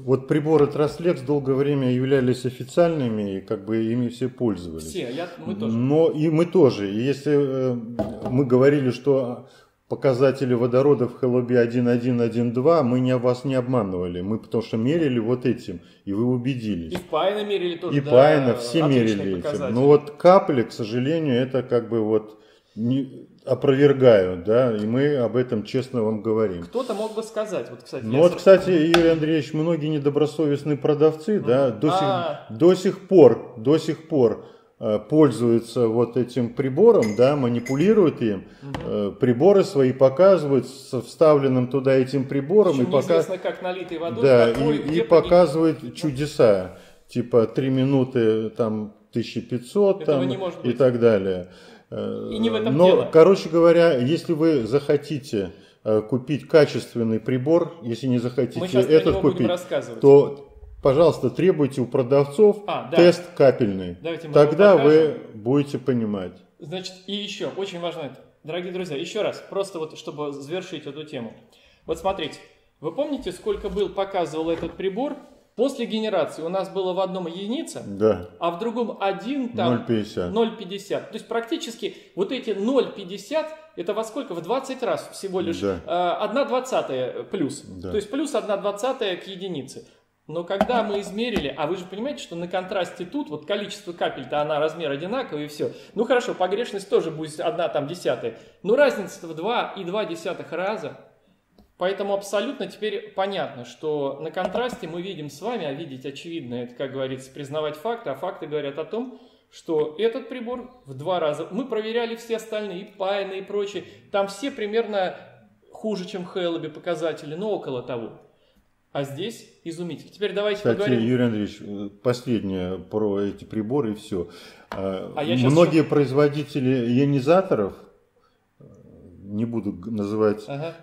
Вот приборы TRASLEX долгое время являлись официальными, и как бы ими все пользовались. Все, мы тоже. Но и мы тоже. И если мы говорили, что показатели водорода в Heloby 1.1.1.2, мы вас не обманывали. Мы потому что мерили вот этим, и вы убедились. И Paino мерили тоже. И Paino, да, все мерили этим. Но вот капли, к сожалению, это как бы вот... опровергают, да, и мы об этом честно вам говорим. Кто-то мог бы сказать, вот, кстати. Ну вот, кстати, Юрий Андреевич, многие недобросовестные продавцы, да, до сих пор пользуются вот этим прибором, да, манипулируют им, приборы свои показывают с вставленным туда этим прибором, и неизвестно, как налитой водой, да, и показывают чудеса, типа 3 минуты, там, 1500, там, и так далее. И не в этом дело. Короче говоря, если вы захотите купить качественный прибор, если не захотите этот купить, то, пожалуйста, требуйте у продавцов тест капельный. Тогда вы будете понимать. Значит, и еще, очень важно это. Дорогие друзья, еще раз, просто вот, чтобы завершить эту тему. Вот смотрите, вы помните, сколько показывал этот прибор? После генерации у нас было в одном единица, да, а в другом 0,50. То есть практически вот эти 0,50 это во сколько? В 20 раз всего лишь, да, 1,20 плюс. Да. То есть плюс 1,20 к единице. Но когда мы измерили, а вы же понимаете, что на контрасте тут вот количество капель-то, она размер одинаковый и все. Ну хорошо, погрешность тоже будет 1,1. Но разница-то в 2,2 раза. Поэтому абсолютно теперь понятно, что на контрасте мы видим с вами, а видеть очевидно, это, как говорится, признавать факты, а факты говорят о том, что этот прибор в 2 раза, мы проверяли все остальные, и Paino, и прочие, там все примерно хуже, чем Heloby показатели, но около того. А здесь изумитель. Теперь давайте, кстати, поговорим. Юрий Андреевич, последнее про эти приборы и все. Многие производители ионизаторов, не буду называть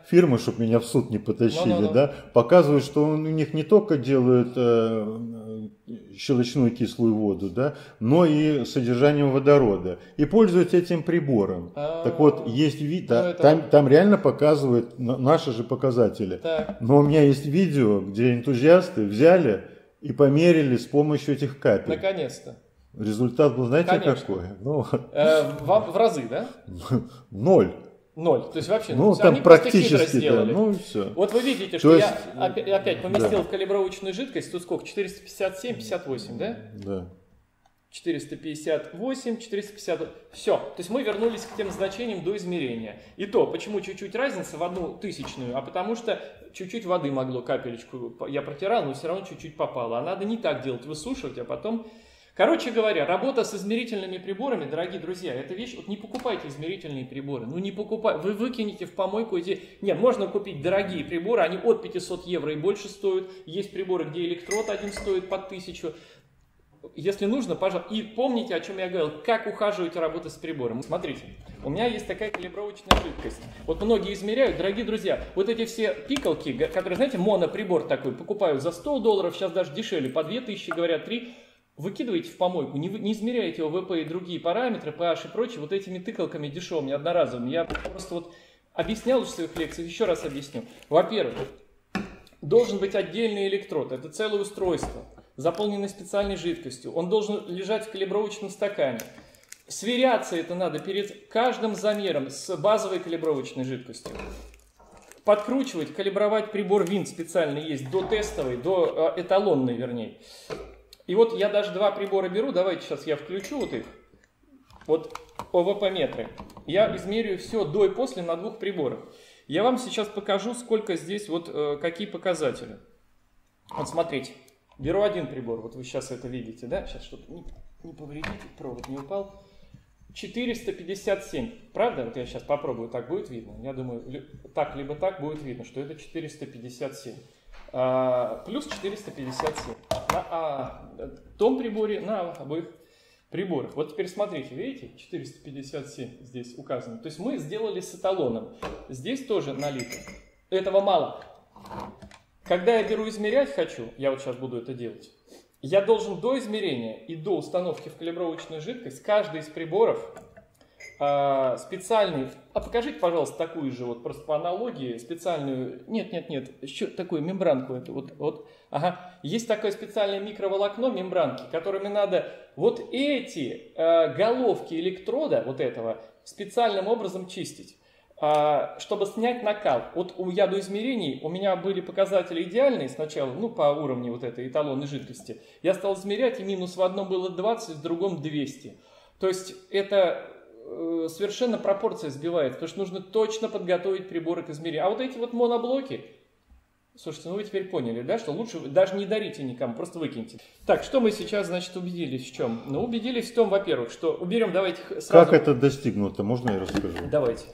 фирмы, чтобы меня в суд не потащили, да, показывают, что у них не только делают щелочную кислую воду, да, но и содержанием водорода. И пользуются этим прибором. Так вот, есть видео, там реально показывают наши же показатели. Но у меня есть видео, где энтузиасты взяли и померили с помощью этих капель. Наконец-то. Результат был, знаете, какой? Ну, в разы, да? 0. То есть вообще, ну, там они практически хитро сделали. Да, ну, все. Вот вы видите, что есть, я опять поместил в калибровочную жидкость, тут сколько, 457, 58, да? Да. 458, 450, все. То есть мы вернулись к тем значениям до измерения. И то, почему чуть-чуть разница в 1/1000, а потому что чуть-чуть воды могло, капелечку я протирал, но все равно чуть-чуть попало. А надо не так делать, высушивать, а потом... Короче говоря, работа с измерительными приборами, дорогие друзья, это вещь, вот не покупайте измерительные приборы, ну не покупайте, вы выкинете в помойку эти, нет, можно купить дорогие приборы, они от 500 евро и больше стоят, есть приборы, где электрод один стоит под 1000, если нужно, пожалуйста, и помните, о чем я говорил, как ухаживать и работать с прибором. Смотрите, у меня есть такая калибровочная жидкость, вот многие измеряют, дорогие друзья, вот эти все пикалки, которые, знаете, моноприбор такой, покупают за $100, сейчас даже дешевле, по 2000, говорят, 3. Выкидываете в помойку, не измеряете ОВП и другие параметры, pH и прочее, вот этими тыкалками дешевыми, одноразовыми. Я просто вот объяснял в своих лекциях, еще раз объясню. Во-первых, должен быть отдельный электрод, это целое устройство, заполненное специальной жидкостью. Он должен лежать в калибровочном стакане. Сверяться это надо перед каждым замером с базовой калибровочной жидкостью. Подкручивать, калибровать прибор ВИН специальный есть, до тестовой, до эталонной, вернее. И вот я даже 2 прибора беру, давайте сейчас я включу вот их, вот ОВП-метры. Я измерю все до и после на двух приборах. Я вам сейчас покажу, сколько здесь, вот какие показатели. Вот смотрите, беру один прибор, вот вы сейчас это видите, да? Сейчас, чтобы не повредить, провод не упал. 457, правда? Вот я сейчас попробую, так будет видно. Я думаю, так либо так будет видно, что это 457. Плюс 457 на том приборе, на обоих приборах. Вот теперь смотрите, видите, 457 здесь указано. То есть мы сделали с эталоном. Здесь тоже налито. Этого мало. Когда я беру измерять хочу, я вот сейчас буду это делать, я должен до измерения и до установки в калибровочную жидкость каждый из приборов специальный... А покажите, пожалуйста, такую же, вот просто по аналогии, специальную... Нет, еще такую мембранку. Это вот. Ага. Есть такое специальное микроволокно мембранки, которыми надо вот эти головки электрода, вот этого, специальным образом чистить, чтобы снять накал. Вот я до измерений, у меня были показатели идеальные сначала, ну, по уровню вот этой эталонной жидкости. Я стал измерять, и минус в одном было 20, в другом 200. То есть это совершенно пропорция сбивается, потому что нужно точно подготовить приборы к измерению. А вот эти вот моноблоки, слушайте, ну вы теперь поняли, да, что лучше даже не дарите никому, просто выкиньте. Так, что мы сейчас, значит, убедились в чем? Ну, убедились в том, во-первых, что уберем, давайте сразу... Как это достигнуто, можно я расскажу? Давайте.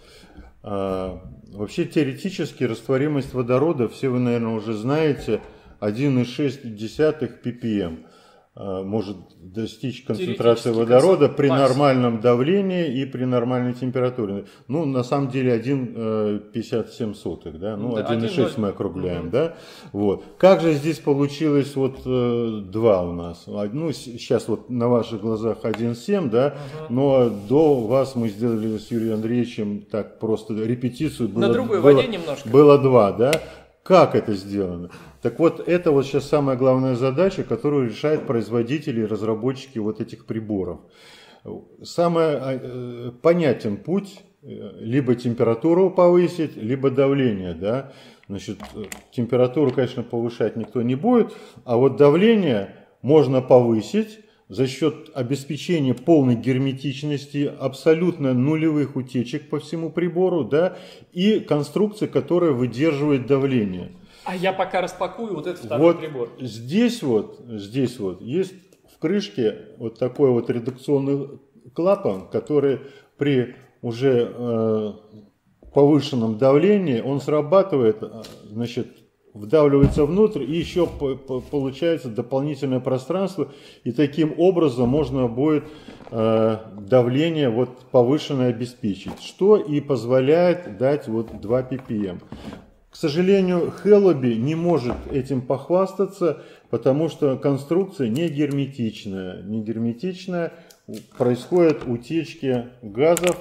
Вообще теоретически растворимость водорода, все вы, наверное, уже знаете, 1,6 ppm может достичь концентрации водорода при нормальном давлении и при нормальной температуре. Ну, на самом деле 1,57, да? Ну, 1,6 мы округляем, да? Вот. Как же здесь получилось вот 2 у нас? Ну, сейчас вот на ваших глазах 1,7, да? Но до вас мы сделали с Юрием Андреевичем так просто репетицию. Было, на другой воде немножко. Было 2, да? Как это сделано? Так вот, это вот сейчас самая главная задача, которую решают производители и разработчики вот этих приборов. Самый понятен путь, либо температуру повысить, либо давление, да? Значит, температуру, конечно, повышать никто не будет, а вот давление можно повысить за счет обеспечения полной герметичности, абсолютно нулевых утечек по всему прибору, да, и конструкции, которая выдерживает давление. А я пока распакую вот этот второй прибор. Здесь вот есть в крышке вот такой вот редукционный клапан, который при уже повышенном давлении, он срабатывает, значит, вдавливается внутрь, и еще получается дополнительное пространство, и таким образом можно будет давление вот повышенное обеспечить, что и позволяет дать вот 2 ppm. К сожалению, Heloby не может этим похвастаться, потому что конструкция не герметичная, происходят утечки газов,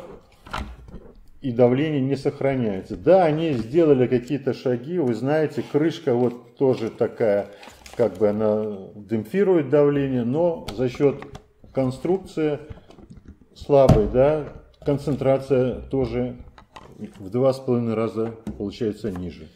и давление не сохраняется. Да, они сделали какие-то шаги, вы знаете, крышка вот тоже такая, как бы она демпфирует давление, но за счет конструкции слабой, да, концентрация тоже в 2,5 раза получается ниже.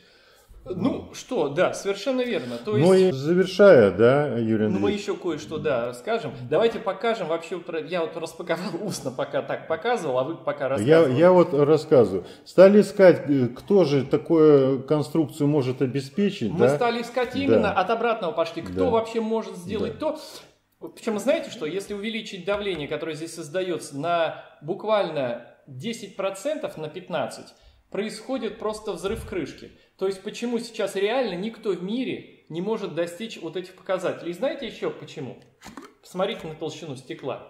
Ну что, да, совершенно верно. То есть, ну и завершая, да, Юрий Андреевич? Мы еще кое-что, да, расскажем. Давайте покажем вообще, я вот распаковал устно, пока так показывал, а вы пока рассказывали. Я вот рассказываю. Стали искать, кто же такую конструкцию может обеспечить. Мы стали искать именно от обратного пошли. Кто вообще может сделать то... Причем, знаете что, если увеличить давление, которое здесь создается, на буквально 10%, на 15%, происходит просто взрыв крышки. То есть почему сейчас реально никто в мире не может достичь вот этих показателей? И знаете еще почему? Посмотрите на толщину стекла.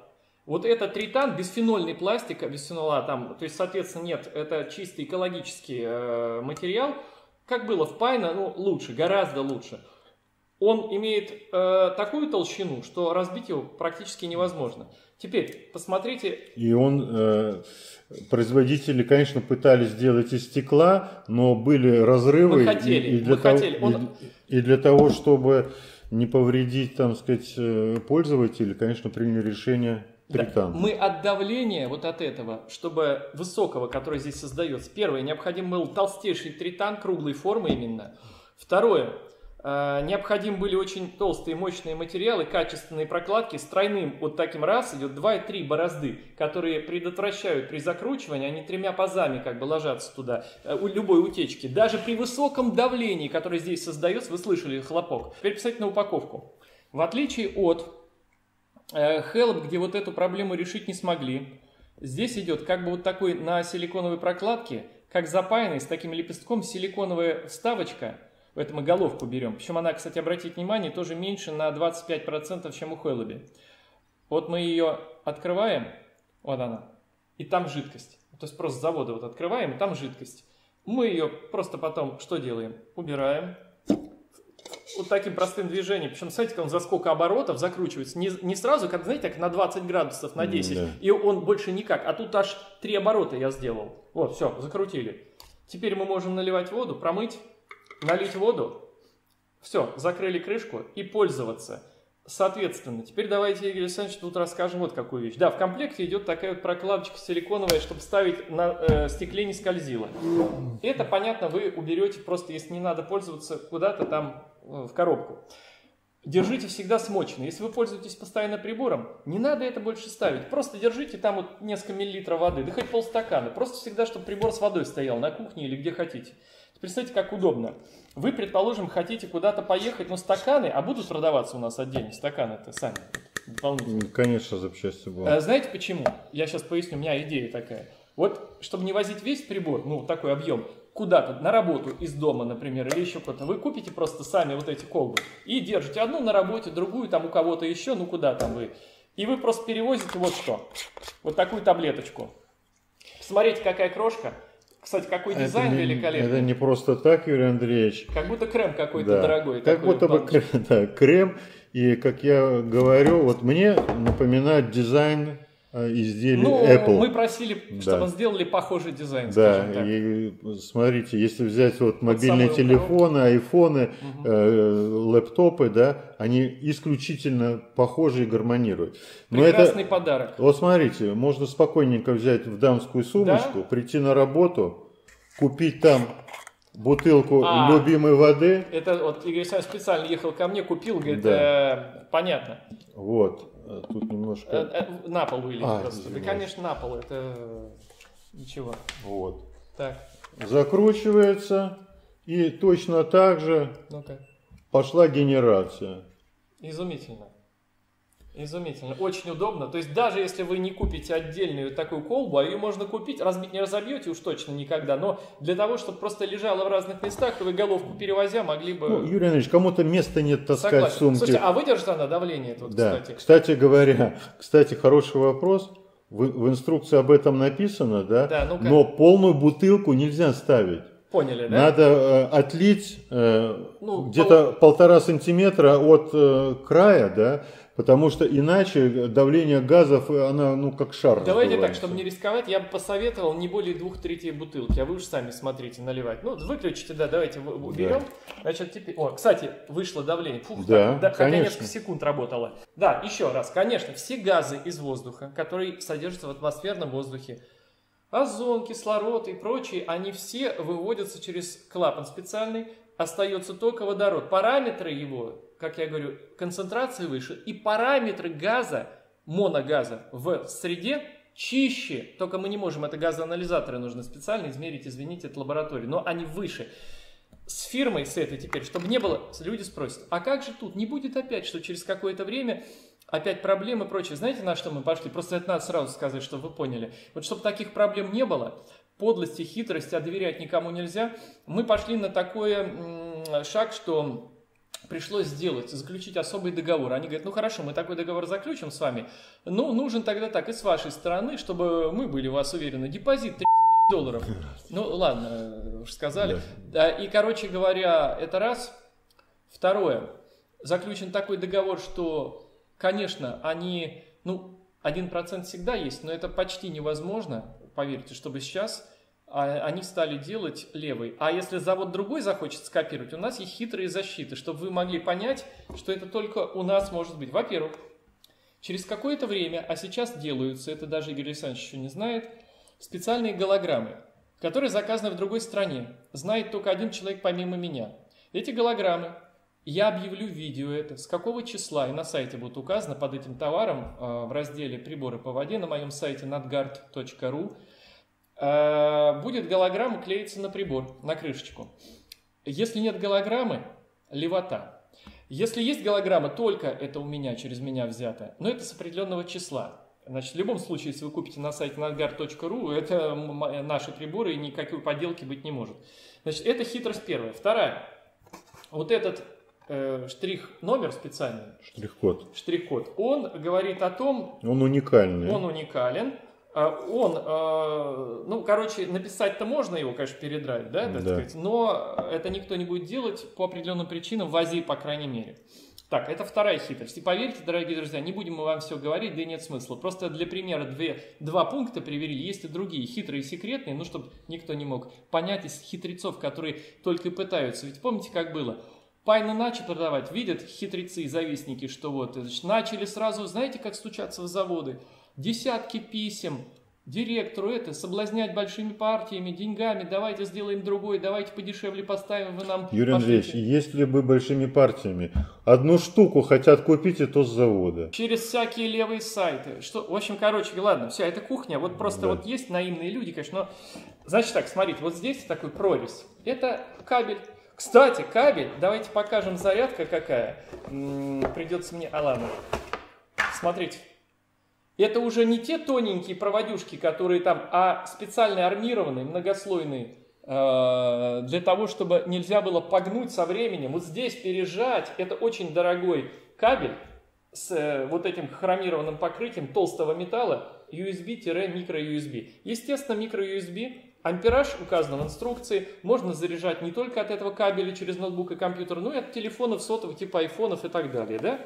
Вот это тритан, бисфенольный пластик, а бисфенола там, то есть, соответственно, нет, это чистый экологический материал. Как было в Paino, ну, лучше, гораздо лучше. Он имеет такую толщину, что разбить его практически невозможно. Теперь посмотрите. И он, производители, конечно, пытались сделать из стекла, но были разрывы. Мы хотели, и для того, чтобы не повредить, там сказать, пользователя, конечно, приняли решение. Да. Мы от давления вот от этого, чтобы высокого, который здесь создается, первое, необходим был толстейший тритан круглой формы именно. Второе. необходимы были очень толстые мощные материалы, качественные прокладки с тройным, вот таким раз идет 2,3 борозды, которые предотвращают при закручивании, они тремя пазами как бы ложатся туда, у любой утечки. Даже при высоком давлении, которое здесь создается, вы слышали хлопок. Теперь посмотрите на упаковку. В отличие от Heloby, где вот эту проблему решить не смогли, здесь идет как бы вот такой на силиконовой прокладке, как запаянный, с таким лепестком силиконовая вставочка. Это мы головку берем. Причем она, кстати, обратите внимание, тоже меньше на 25%, чем у Heloby. Вот мы ее открываем, вот она, и там жидкость. То есть просто с завода вот открываем, и там жидкость. Мы ее просто потом что делаем? Убираем. Вот таким простым движением. Причем, смотрите, он за сколько оборотов закручивается. Не сразу, как, знаете, как на 20 градусов, на 10. Да. И он больше никак. А тут аж 3 оборота я сделал. Вот, все, закрутили. Теперь мы можем наливать воду, промыть. Налить воду, все, закрыли крышку и пользоваться. Соответственно, теперь давайте, Игорь Александрович, тут расскажем вот какую вещь. Да, в комплекте идет такая вот прокладочка силиконовая, чтобы ставить на стекле не скользило. Это, понятно, вы уберете просто, если не надо пользоваться, куда-то там в коробку. Держите всегда смоченно. Если вы пользуетесь постоянно прибором, не надо это больше ставить. Просто держите там вот несколько миллилитров воды, да хоть полстакана. Просто всегда, чтобы прибор с водой стоял на кухне или где хотите. Представьте, как удобно. Вы, предположим, хотите куда-то поехать, но стаканы, а будут продаваться у нас отдельно стаканы-то сами дополнительно. Конечно, запчасти будут. А, знаете почему? Я сейчас поясню, у меня идея такая. Вот, чтобы не возить весь прибор, ну, такой объем, куда-то, на работу из дома, например, или еще куда-то, вы купите просто сами вот эти колбы и держите одну на работе, другую там у кого-то еще, ну, куда там вы. И вы просто перевозите вот что, вот такую таблеточку. Посмотрите, какая крошка. Кстати, какой дизайн великолепный. Это не просто так, Юрий Андреевич. Как будто крем какой-то дорогой. Как будто бы крем. И, как я говорю, вот мне напоминает дизайн изделий Apple. Мы просили, чтобы сделали похожий дизайн. Да, и смотрите, если взять вот мобильные телефоны, айфоны, лэптопы, да, они исключительно похожи и гармонируют. Прекрасный подарок. Вот смотрите, можно спокойненько взять в дамскую сумочку, прийти на работу, купить там бутылку любимой воды. Это вот Игорь Александрович специально ехал ко мне, купил, говорит, понятно. Вот. Тут немножко... На пол вылез просто. Да, конечно, на пол. Это ничего. Вот. Так. Закручивается. И точно так же пошла генерация. Изумительно. Изумительно. Очень удобно. То есть даже если вы не купите отдельную такую колбу, а ее можно купить, разбить не разобьете уж точно никогда, но для того, чтобы просто лежала в разных местах, и вы головку перевозя могли бы... Ну, Юрий Андреевич, кому-то места нет таскать в сумке. Слушайте, а выдержит она давление тут, кстати? Кстати, хороший вопрос. В инструкции об этом написано, но полную бутылку нельзя ставить. Поняли, да? Надо отлить где-то 1,5 сантиметра от края, потому что иначе давление газов, она, ну, как шар. Давайте так, чтобы не рисковать, я бы посоветовал не более 2/3 бутылки, а вы уж сами смотрите наливать. Ну, выключите, давайте уберем. Значит, теперь... О, кстати, вышло давление. Фух, хотя несколько секунд работало. Да, еще раз, конечно, все газы из воздуха, которые содержатся в атмосферном воздухе, озон, кислород и прочие, они все выводятся через клапан специальный, остается только водород. Параметры его, как я говорю, концентрации выше, и параметры газа, моногаза в среде чище. Только мы не можем, это газоанализаторы нужно специально измерить, извините, от лаборатории, но они выше. С фирмой, с этой теперь, чтобы не было, люди спросят, а как же тут, не будет опять, что через какое-то время опять проблемы и прочее. Знаете, на что мы пошли? Просто это надо сразу сказать, чтобы вы поняли. Вот чтобы таких проблем не было, подлости, хитрости, а доверять никому нельзя, мы пошли на такой шаг, что... Пришлось заключить особый договор. Они говорят, ну хорошо, мы такой договор заключим с вами, но нужен тогда так и с вашей стороны, чтобы мы были у вас уверены. Депозит $3000. Ну ладно, уж сказали. Да. И, короче говоря, это раз. Второе. Заключен такой договор, что, конечно, они... Ну, 1% всегда есть, но это почти невозможно, поверьте, чтобы сейчас... Они стали делать левый. А если завод другой захочет скопировать, у нас есть хитрые защиты, чтобы вы могли понять, что это только у нас может быть. Во-первых, через какое-то время, а сейчас делаются, это даже Игорь Александрович еще не знает, специальные голограммы, которые заказаны в другой стране. Знает только один человек помимо меня. Эти голограммы Я объявлю видео это, с какого числа, и на сайте будет указано под этим товаром в разделе «Приборы по воде» на моем сайте надгард.ру. Будет голограмма клеиться на прибор, на крышечку. Если нет голограммы, левота. Если есть голограмма, только это у меня, через меня взято, но это с определенного числа. Значит, в любом случае, если вы купите на сайте надгард.ру, это наши приборы, и никакой подделки быть не может. Значит, это хитрость первая. Вторая. Вот этот штрих-номер специальный. Штрих-код. Штрих-код. Он говорит о том... Он уникальный. Он уникален. Он, ну, короче, написать-то можно его, конечно, передрать, да, так сказать, но это никто не будет делать по определенным причинам, в Азии, по крайней мере. Так, это вторая хитрость. И поверьте, дорогие друзья, не будем мы вам все говорить, да и нет смысла. Просто для примера два пункта привели, есть и другие, хитрые и секретные, ну, чтобы никто не мог понять из хитрецов, которые только и пытаются. Ведь помните, как было? Paino начали продавать, видят хитрецы и завистники, что вот, значит, начали сразу, знаете, как стучаться в заводы? Десятки писем директору, это, соблазнять большими партиями, деньгами, давайте сделаем другой, давайте подешевле поставим, вы нам... Юрий Андреевич, если бы большими партиями, одну штуку хотят купить, и то с завода. Через всякие левые сайты. Что, в общем, короче, ладно, вся эта кухня, вот просто вот есть наивные люди, конечно, но... Значит так, смотрите, вот здесь такой прорез, это кабель. Кстати, кабель, давайте покажем, зарядка какая. Придется мне... А ладно, смотрите. Это уже не те тоненькие проводюшки, которые там, а специально армированные, многослойные, для того, чтобы нельзя было погнуть со временем. Вот здесь пережать, это очень дорогой кабель с вот этим хромированным покрытием толстого металла, USB-micro-USB. Естественно, micro-USB, ампераж указан в инструкции, можно заряжать не только от этого кабеля через ноутбук и компьютер, но и от телефонов сотовых, типа айфонов и так далее, да?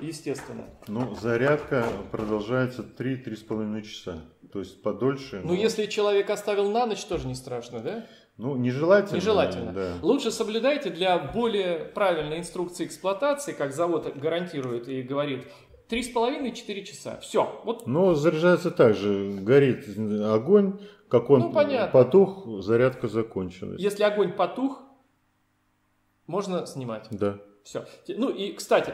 Естественно. Ну, зарядка продолжается 3-3,5 часа, то есть подольше. Но... Ну, если человек оставил на ночь, тоже не страшно, да? Ну, нежелательно. Нежелательно. Да. Лучше соблюдайте для более правильной инструкции эксплуатации, как завод гарантирует и говорит, 3,5-4 часа. Все. Вот. Но заряжается так же, горит огонь, как он потух, зарядка закончилась. Если огонь потух, можно снимать. Да. Все. Ну и, кстати,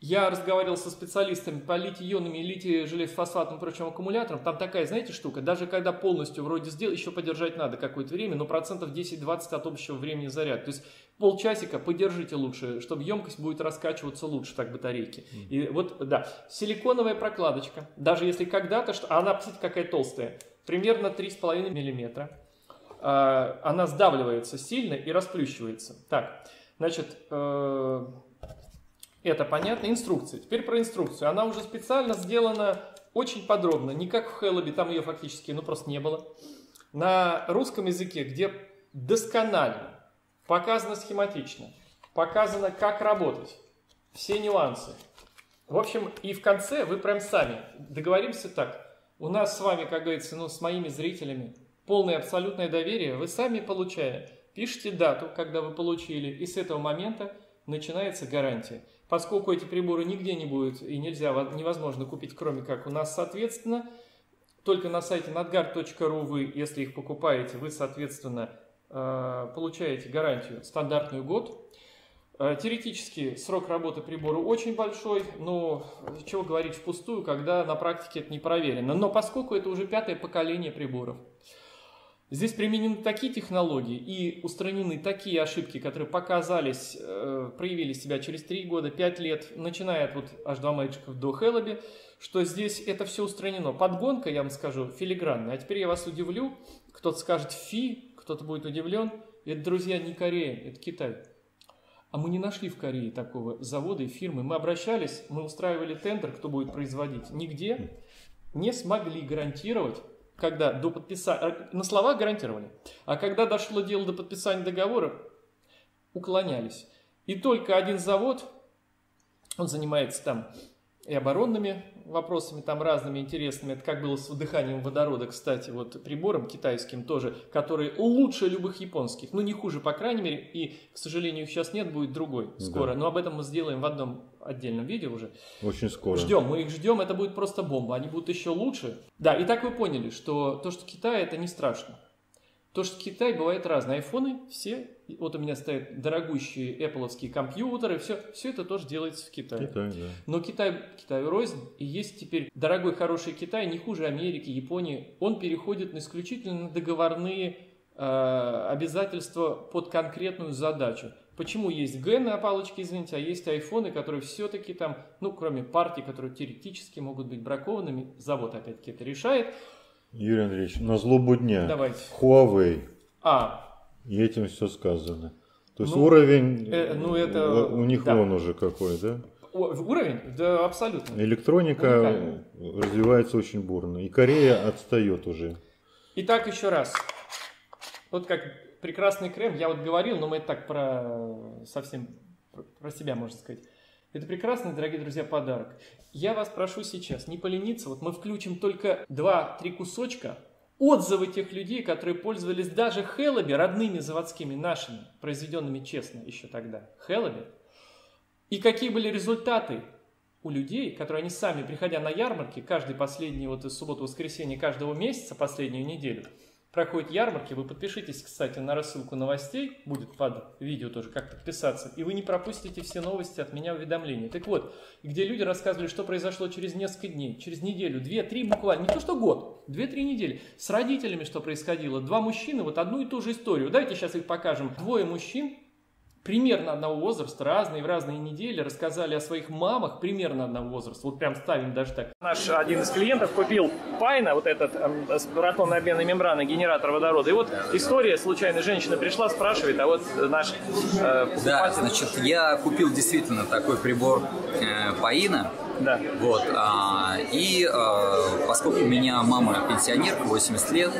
я разговаривал со специалистами по литий-ионным и литий-железофосфатным и прочим аккумуляторам. Там такая, знаете, штука, даже когда полностью вроде сделал, еще подержать надо какое-то время, но процентов 10-20 от общего времени заряд. То есть полчасика подержите лучше, чтобы емкость будет раскачиваться лучше, так, батарейки. И вот, да, силиконовая прокладочка, даже если когда-то, она, посмотрите, какая толстая, примерно 3,5 мм. Она сдавливается сильно и расплющивается. Так, значит... Это понятно, инструкция. Теперь про инструкцию. Она уже специально сделана очень подробно, не как в Heloby, там ее фактически просто не было. На русском языке, где досконально, показано схематично, показано, как работать, все нюансы. В общем, и в конце вы прям сами договоримся так. У нас с вами, как говорится, ну, с моими зрителями полное абсолютное доверие. Вы сами получая, пишите дату, когда вы получили, и с этого момента начинается гарантия. Поскольку эти приборы нигде не будет и нельзя, невозможно купить, кроме как у нас, соответственно, только на сайте надгард.ру вы, если их покупаете, вы, соответственно, получаете гарантию стандартную год. Теоретически срок работы прибора очень большой, но чего говорить впустую, когда на практике это не проверено. Но поскольку это уже 5-е поколение приборов, здесь применены такие технологии и устранены такие ошибки, которые показались, проявили себя через 3 года, 5 лет, начиная от вот H2 Magic до Heloby, что здесь это все устранено. Подгонка, я вам скажу, филигранная. А теперь я вас удивлю. Кто-то скажет фи, кто-то будет удивлен. Это, друзья, не Корея, это Китай. А мы не нашли в Корее такого завода и фирмы. Мы обращались, мы устраивали тендер, кто будет производить. Нигде не смогли гарантировать. Когда до подписания, на слова гарантировали, а когда дошло дело до подписания договора, уклонялись. И только один завод, он занимается там и оборонными вопросами, там разными интересными, это как было с выдыханием водорода, кстати, вот прибором китайским тоже, который лучше любых японских, ну не хуже, по крайней мере, и, к сожалению, их сейчас нет, будет другой скоро, но об этом мы сделаем в одном отдельном видео уже. Очень скоро. Ждем, мы их ждем, это будет просто бомба, они будут еще лучше. Да, и так вы поняли, что то, что Китай, это не страшно. То, что Китай бывает разное, айфоны все Вот у меня стоят дорогущие Apple'овские компьютеры, все это тоже делается в Китае. Да. Но Китай рознь, и есть теперь дорогой хороший Китай, не хуже Америки, Японии. Он переходит на исключительно договорные обязательства под конкретную задачу. Почему есть Г на палочке, извините, а есть айфоны, которые все-таки там, ну, кроме партий, которые теоретически могут быть бракованными, завод опять-таки это решает. Юрий Андреевич, на злобу дня. Давайте. Huawei. И этим все сказано. То есть уровень у них он уже какой, да? Уровень? Да, абсолютно. Электроника развивается очень бурно. И Корея отстает уже. Итак, еще раз. Вот как прекрасный крем, я вот говорил, но мы это так совсем про себя, можно сказать. Это прекрасный, дорогие друзья, подарок. Я вас прошу сейчас не полениться. Вот мы включим только 2-3 кусочка. Отзывы тех людей, которые пользовались даже Heloby, родными заводскими нашими, произведенными честно еще тогда, Heloby. И какие были результаты у людей, которые они сами, приходя на ярмарки, каждый последний, вот из субботы-воскресенья каждого месяца, последнюю неделю, проходят ярмарки. Вы подпишитесь, кстати, на рассылку новостей, будет под видео тоже как подписаться, и вы не пропустите все новости от меня уведомления. Так вот, где люди рассказывали, что произошло через несколько дней, через неделю, 2-3 буквально, не то что год, 2-3 недели, с родителями что происходило, 2 мужчины, вот одну и ту же историю. Давайте сейчас их покажем. 2 мужчин примерно одного возраста, разные в разные недели, рассказали о своих мамах примерно одного возраста. Вот прям ставим даже так. Наш один из клиентов купил Paino, вот этот ротонной обменной мембраны, генератор водорода. И вот история, случайно женщина пришла, спрашивает, а вот наш покупатель... Да, значит, я купил действительно такой прибор Paino. Да. Вот, поскольку у меня мама пенсионерка, 80 лет,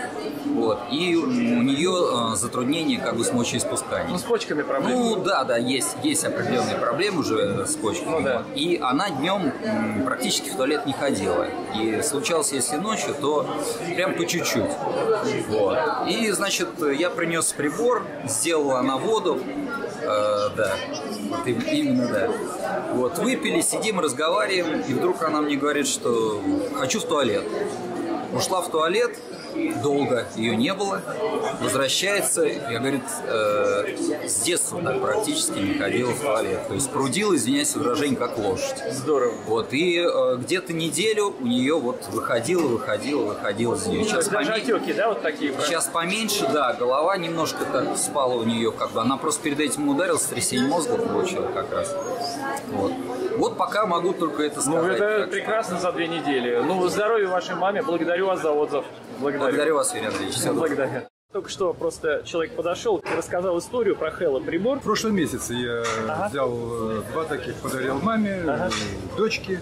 вот, и у нее затруднение как бы с мочеиспусканием. Ну, с почками проблемы. Ну, да, есть определенные проблемы уже с почками. Ну, да. И она днем практически в туалет не ходила. И случалось, если ночью, то прям по чуть-чуть. Вот. И, значит, я принес прибор, сделала она воду. Да, вот именно, да. Вот, выпили, сидим, разговариваем, и вдруг она мне говорит, что хочу в туалет. Ушла в туалет, долго ее не было, возвращается, я, говорит, с детства так практически не ходила в туалет. То есть прудила, извиняюсь, выражение, как лошадь. Здорово. Вот, и где-то неделю у нее вот выходила из нее. Сейчас отеки, да, вот такие? Сейчас поменьше, да, голова немножко так спала у нее, как бы, она просто перед этим ударилась, сотрясение мозга получила как раз. Вот. Вот пока могу только это сказать. Ну, это прекрасно за 2 недели. Ну, здоровья вашей маме. Благодарю вас за отзыв. Благодарю вас, Юрий Андреевич. Всего доброго. Только что просто человек подошел и рассказал историю про Hello прибор. В прошлом месяце я взял 2 таких, подарил маме, дочке.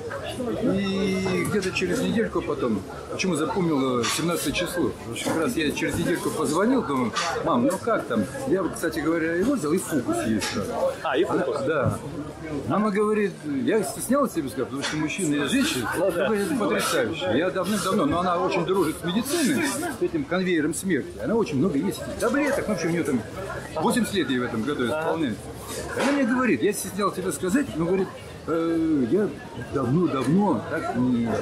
И где-то через недельку потом, почему запомнил 17 число, потому что как раз я через недельку позвонил, думаю, мам, ну как там? Я, кстати говоря, его взял, и фокус есть. И фокус? Да. Мама говорит, я стеснялась себе сказать, потому что мужчина и женщина, это потрясающе. Я давным-давно, но она очень дружит с медициной, с этим конвейером смерти. Она очень много есть таблеток, ну, в общем, у нее там 80 лет ей в этом году исполняется. Она мне говорит, я стеснял тебе сказать, но говорит, я давно,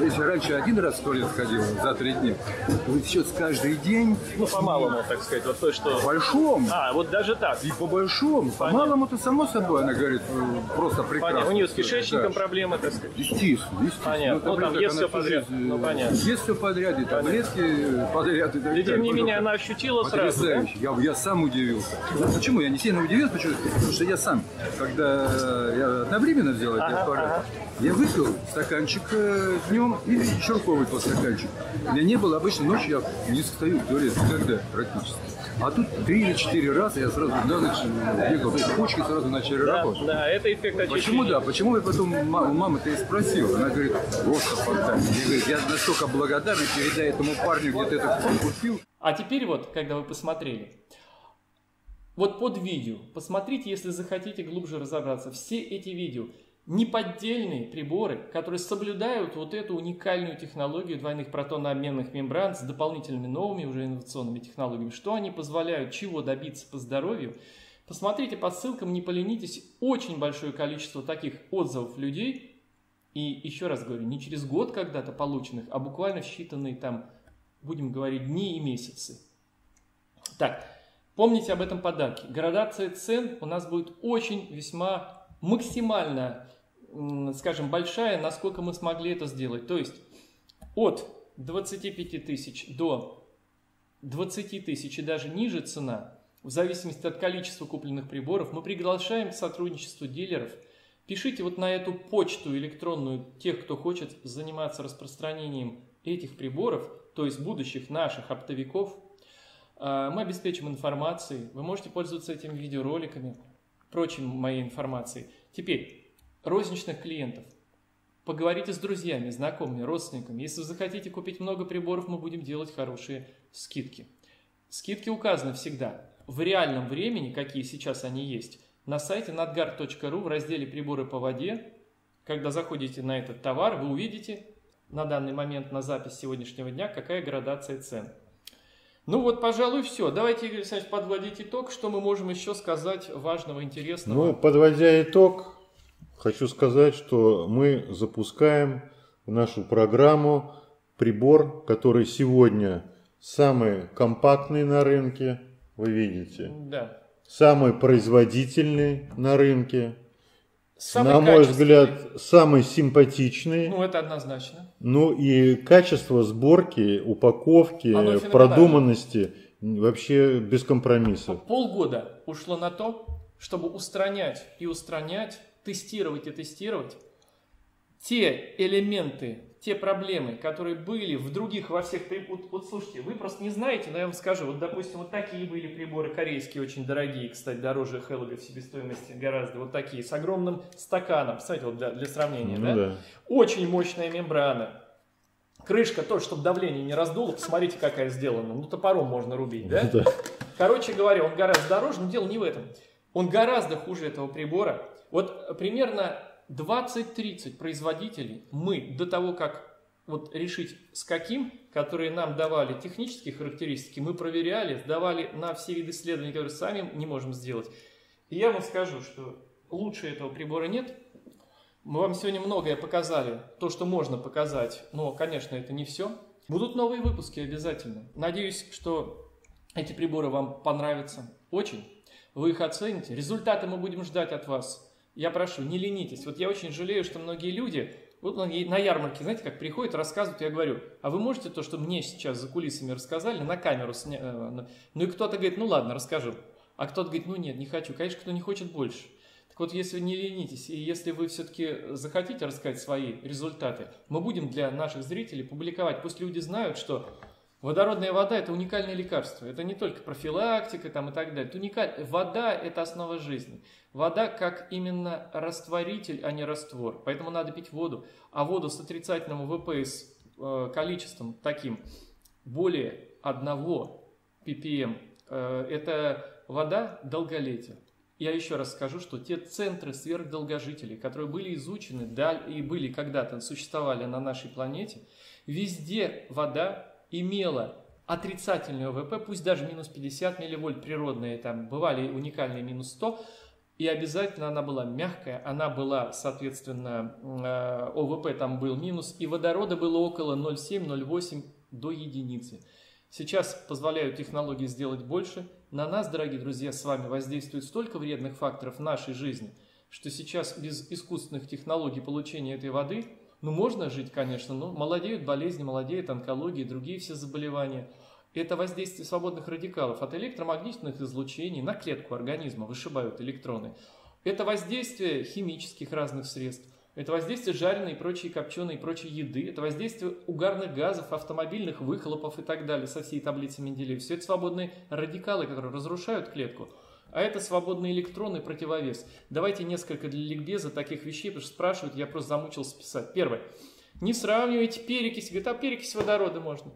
если раньше 1 раз в туалет ходил за 3 дня, то вот сейчас каждый день... Ну, по-малому, так сказать, вот то, что... По-большому. Вот даже так. И по-большому. По-малому-то, само собой, она говорит, просто прекрасно. Понятно. У нее с кишечником проблемы, так сказать. Естественно. Понятно. Ну, там есть все подряд. Ну, понятно. Есть все подряд, и таблетки подряд, и так далее. Тем не менее, она ощутила сразу. Потрясающе. Я сам удивился. Почему? Я не сильно удивился, потому что я сам, когда я одновременно взял это, я выпил стаканчик днем и черков выпил стаканчик. У меня не было, обычно ночью я не встаю в туалет никогда практически. А тут 3 или 4 раза я сразу на ночь бегал, почки сразу начали работать. Да, это эффект очищения. Почему, да, почему я потом мама-то и спросила, она говорит, просто фантазия. Я говорю, я настолько благодарен, передай этому парню, где ты это купил. А теперь вот, когда вы посмотрели, вот под видео, посмотрите, если захотите глубже разобраться, все эти видео, неподдельные приборы, которые соблюдают вот эту уникальную технологию двойных протонно-обменных мембран с дополнительными новыми уже инновационными технологиями. Что они позволяют, чего добиться по здоровью. Посмотрите по ссылкам, не поленитесь. Очень большое количество таких отзывов людей. И еще раз говорю, не через год когда-то полученных, а буквально в считанные там, будем говорить, дни и месяцы. Так, Помните об этом подарке. Градация цен у нас будет очень, весьма, максимально, скажем, большая, насколько мы смогли это сделать. То есть от 25 тысяч до 20 тысяч и даже ниже цена, в зависимости от количества купленных приборов, мы приглашаем к сотрудничеству дилеров. Пишите вот на эту почту электронную тех, кто хочет заниматься распространением этих приборов, то есть будущих наших оптовиков. Мы обеспечим информацией, вы можете пользоваться этими видеороликами, прочим моей информацией. Теперь, розничных клиентов. Поговорите с друзьями, знакомыми, родственниками. Если вы захотите купить много приборов, мы будем делать хорошие скидки. Скидки указаны всегда в реальном времени, какие сейчас они есть, на сайте надгард.ру в разделе «Приборы по воде». Когда заходите на этот товар, вы увидите на данный момент, на запись сегодняшнего дня, какая градация цен. Ну вот, пожалуй, все. Давайте, Игорь Александрович, подводить итог. Что мы можем еще сказать важного, интересного? Ну, подводя итог, хочу сказать, что мы запускаем в нашу программу прибор, который сегодня самый компактный на рынке, вы видите. Да. Самый производительный на рынке, самый, на мой взгляд, самый симпатичный. Ну, это однозначно. Ну и качество сборки, упаковки, продуманности вообще без компромиссов. Полгода ушло на то, чтобы устранять и устранять, тестировать и тестировать те элементы, те проблемы, которые были в других, во всех приборах. Вот слушайте, вы просто не знаете, но я вам скажу, вот допустим, вот такие были приборы корейские, очень дорогие, кстати, дороже Heloby в себестоимости гораздо, вот такие, с огромным стаканом, кстати, вот для сравнения, ну, да? Очень мощная мембрана, крышка тоже, чтобы давление не раздуло, посмотрите, какая сделана, ну топором можно рубить, да? Да. Короче говоря, он гораздо дороже, но дело не в этом, он гораздо хуже этого прибора. Вот примерно 20-30 производителей мы до того, как вот решить с каким, которые нам давали технические характеристики, мы проверяли, давали на все виды исследований, которые сами не можем сделать. И я вам скажу, что лучше этого прибора нет. Мы вам сегодня многое показали, то, что можно показать, но, конечно, это не все. Будут новые выпуски обязательно. Надеюсь, что эти приборы вам понравятся очень. Вы их оцените. Результаты мы будем ждать от вас. Я прошу, не ленитесь. Вот я очень жалею, что многие люди вот на ярмарке, знаете, как приходят, рассказывают, я говорю, а вы можете то, что мне сейчас за кулисами рассказали, на камеру снять? Ну и кто-то говорит, ну ладно, расскажу. А кто-то говорит, ну нет, не хочу. Конечно, кто не хочет больше. Так вот, если не ленитесь, и если вы все-таки захотите рассказать свои результаты, мы будем для наших зрителей публиковать. Пусть люди знают, что водородная вода – это уникальное лекарство. Это не только профилактика там, и так далее. Вода – это основа жизни. Вода как именно растворитель, а не раствор. Поэтому надо пить воду. А воду с отрицательным ОВП, с количеством таким более 1 PPM – это вода долголетия. Я еще раз скажу, что те центры сверхдолгожителей, которые были изучены и были когда-то, существовали на нашей планете, везде вода имела отрицательную ОВП, пусть даже минус 50 милливольт природные, там бывали уникальные минус 100, и обязательно она была мягкая, она была, соответственно, ОВП там был минус, и водорода было около 0,7-0,8 до единицы. Сейчас позволяют технологии сделать больше. На нас, дорогие друзья, с вами воздействует столько вредных факторов нашей жизни, что сейчас без искусственных технологий получения этой воды ну, можно жить, конечно, но молодеют болезни, молодеют онкологии, другие все заболевания. Это воздействие свободных радикалов от электромагнитных излучений на клетку организма, вышибают электроны. Это воздействие химических разных средств, это воздействие жареной и прочей копченой и прочей еды, это воздействие угарных газов, автомобильных выхлопов и так далее со всей таблицы Менделеева. Все это свободные радикалы, которые разрушают клетку. А это свободные электроны, противовес. Давайте несколько для ликбеза таких вещей, потому что спрашивают, я просто замучился писать. Первое. Не сравнивайте перекись. Говорит, а перекись водорода можно.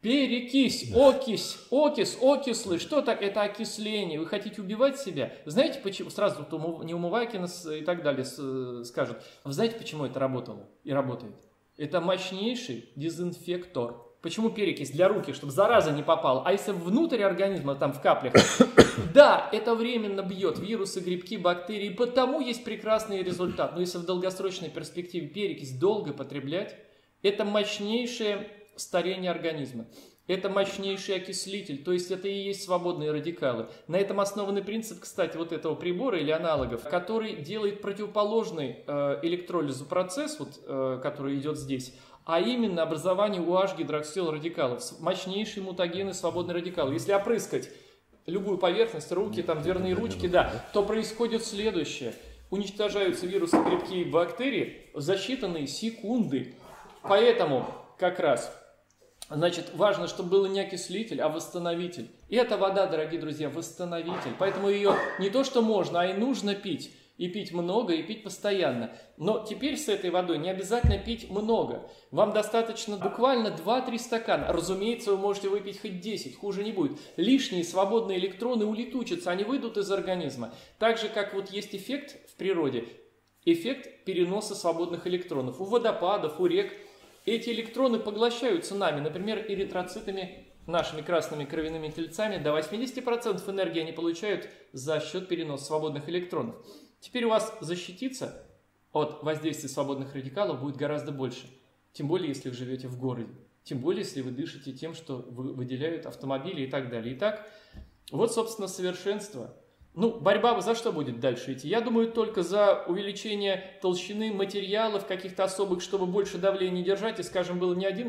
Перекись, окись, окись, окислы. Что так? Это окисление. Вы хотите убивать себя? Знаете, почему? Сразу Неумывакин и так далее скажут. Вы знаете, почему это работало и работает? Это мощнейший дезинфектор. Почему перекись? Для руки, чтобы зараза не попала. А если внутрь организма, там в каплях, да, это временно бьет вирусы, грибки, бактерии, потому есть прекрасный результат. Но если в долгосрочной перспективе перекись долго потреблять, это мощнейшее старение организма. Это мощнейший окислитель, то есть это и есть свободные радикалы. На этом основанный принцип, кстати, вот этого прибора или аналогов, который делает противоположный электролизу процесс, вот, который идет здесь, а именно образование UH-гидроксил-радикалов, мощнейшие мутагены, свободные радикалы. Если опрыскать любую поверхность, руки, там, дверные ручки, да, то происходит следующее. Уничтожаются вирусы, грибки и бактерии за считанные секунды. Поэтому как раз... Значит, важно, чтобы был не окислитель, а восстановитель. И эта вода, дорогие друзья, восстановитель. Поэтому ее не то что можно, а и нужно пить. И пить много, и пить постоянно. Но теперь с этой водой не обязательно пить много. Вам достаточно буквально 2-3 стакана. Разумеется, вы можете выпить хоть 10, хуже не будет. Лишние свободные электроны улетучатся, они выйдут из организма. Так же, как вот есть эффект в природе, эффект переноса свободных электронов. У водопадов, у рек. Эти электроны поглощаются нами, например, эритроцитами, нашими красными кровяными тельцами. До 80% энергии они получают за счет переноса свободных электронов. Теперь у вас защититься от воздействия свободных радикалов будет гораздо больше. Тем более, если вы живете в городе. Тем более, если вы дышите тем, что выделяют автомобили и так далее. Итак, вот, собственно, совершенство. Ну, борьба за что будет дальше идти? Я думаю, только за увеличение толщины материалов каких-то особых, чтобы больше давления держать. И, скажем, было не 1,7,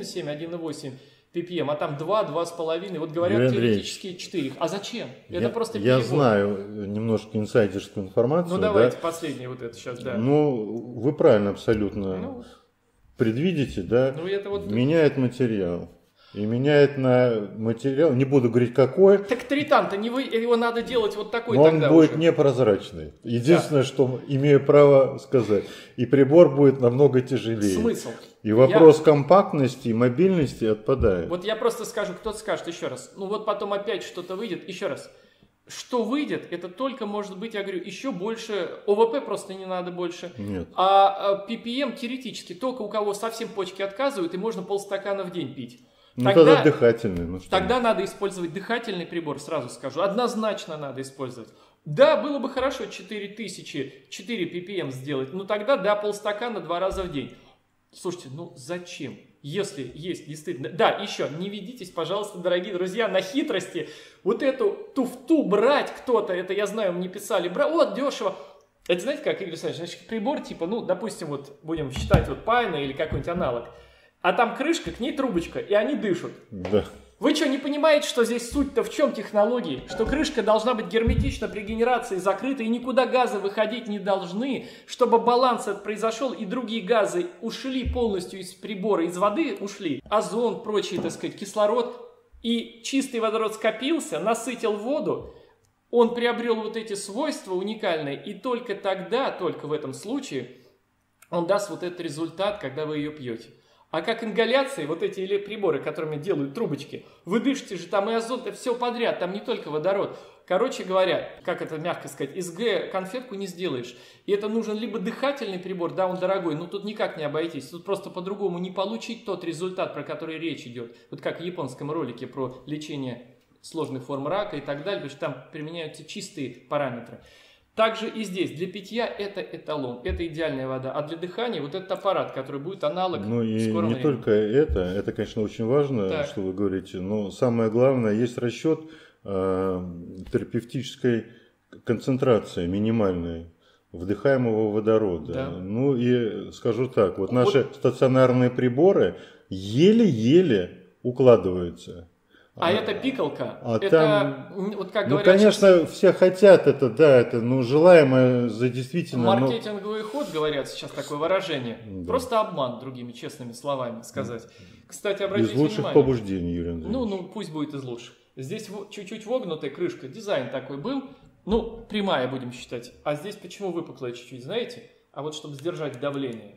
1,8 ppm, а там 2, 2,5. Вот говорят, теоретически 4. А зачем? Это просто перебор. Я знаю немножко инсайдерскую информацию. Ну, давайте, да? Последнее вот это сейчас, да. Ну, вы правильно абсолютно предвидите, да? Ну, это вот... Меняет материал. И меняет на материал, не буду говорить какой. Так Тритан-то не вы, его надо делать вот такой тогда. Он будет уже непрозрачный. Единственное, да, что имею право сказать. И прибор будет намного тяжелее. Смысл? И вопрос компактности и мобильности отпадает. Вот я просто скажу, кто-то скажет еще раз. Ну вот потом опять что-то выйдет, еще раз. Что выйдет, это только, может быть, я говорю, еще больше, ОВП просто не надо больше. Нет. А PPM теоретически, только у кого совсем почки отказывают, и можно полстакана в день пить. Ну, тогда дыхательный. Ну, тогда надо использовать дыхательный прибор, сразу скажу. Однозначно надо использовать. Да, было бы хорошо 4000, 4 ppm сделать, но тогда да, полстакана 2 раза в день. Слушайте, ну зачем? Если есть действительно... Да, еще, не ведитесь, пожалуйста, дорогие друзья, на хитрости. Вот эту туфту брать кто-то, это я знаю, мне писали, вот дешево. Это знаете как, Игорь Александрович, значит, прибор типа, ну, допустим, вот будем считать вот Paino или какой-нибудь аналог. А там крышка, к ней трубочка, и они дышат. Да. Вы что, не понимаете, что здесь суть-то в чем технологии? Что крышка должна быть герметично при генерации закрыта, и никуда газы выходить не должны, чтобы баланс этот произошел, и другие газы ушли полностью из прибора, из воды ушли, озон, прочие, так сказать, кислород, и чистый водород скопился, насытил воду, он приобрел вот эти свойства уникальные, и только тогда, только в этом случае, он даст вот этот результат, когда вы ее пьете. А как ингаляции, вот эти или приборы, которыми делают трубочки, вы дышите же там и озон, и все подряд, там не только водород. Короче говоря, как это мягко сказать, из Г конфетку не сделаешь. И это нужен либо дыхательный прибор, да, он дорогой, но тут никак не обойтись. Тут просто по-другому не получить тот результат, про который речь идет. Вот как в японском ролике про лечение сложных форм рака и так далее, потому что там применяются чистые параметры. Также и здесь. Для питья это эталон, это идеальная вода. А для дыхания вот этот аппарат, который будет аналог в скором времени. Ну и не только это, конечно, очень важно, так, что вы говорите, но самое главное, есть расчет терапевтической концентрации минимальной вдыхаемого водорода. Да. Ну и скажу так, вот наши стационарные приборы еле-еле укладываются. А это пикалка, это, там, вот как говорят... Ну, конечно, сейчас, все хотят это, да, это, ну, желаемое за действительно... Маркетинговый ход, говорят сейчас такое выражение. Да. Просто обман, другими честными словами сказать. Кстати, обратите внимание... Из лучших побуждений, Юрий Андреевич. Ну, пусть будет из лучших. Здесь чуть-чуть вогнутая крышка, дизайн такой был, ну, прямая будем считать. А здесь почему выпуклая чуть-чуть, знаете? А вот чтобы сдержать давление.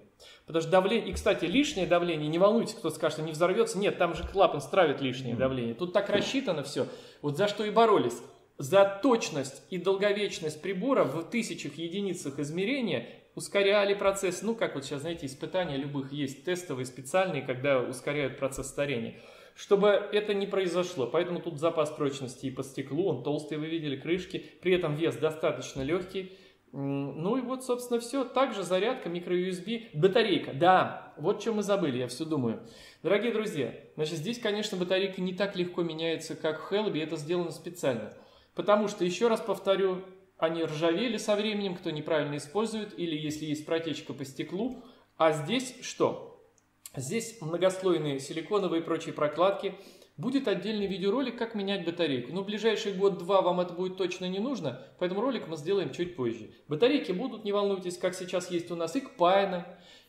Потому что давление, и, кстати, лишнее давление, не волнуйтесь, кто скажет, что не взорвется, нет, там же клапан стравит лишнее давление. Тут так рассчитано все, вот за что и боролись. За точность и долговечность прибора в тысячах единицах измерения ускоряли процесс, ну, как вот сейчас, знаете, испытания любых есть, тестовые, специальные, когда ускоряют процесс старения. Чтобы это не произошло, поэтому тут запас прочности и по стеклу, он толстый, вы видели, крышки, при этом вес достаточно легкий. Ну и вот, собственно, все. Также зарядка, микро-USB, батарейка. Да, вот что мы забыли, я все думаю. Дорогие друзья, значит, здесь, конечно, батарейка не так легко меняется, как в Heloby. Это сделано специально. Потому что, еще раз повторю, они ржавели со временем, кто неправильно использует, или если есть протечка по стеклу. А здесь что? Здесь многослойные силиконовые и прочие прокладки. Будет отдельный видеоролик, как менять батарейку. Но в ближайший год-два вам это будет точно не нужно, поэтому ролик мы сделаем чуть позже. Батарейки будут, не волнуйтесь, как сейчас есть у нас и к Paino,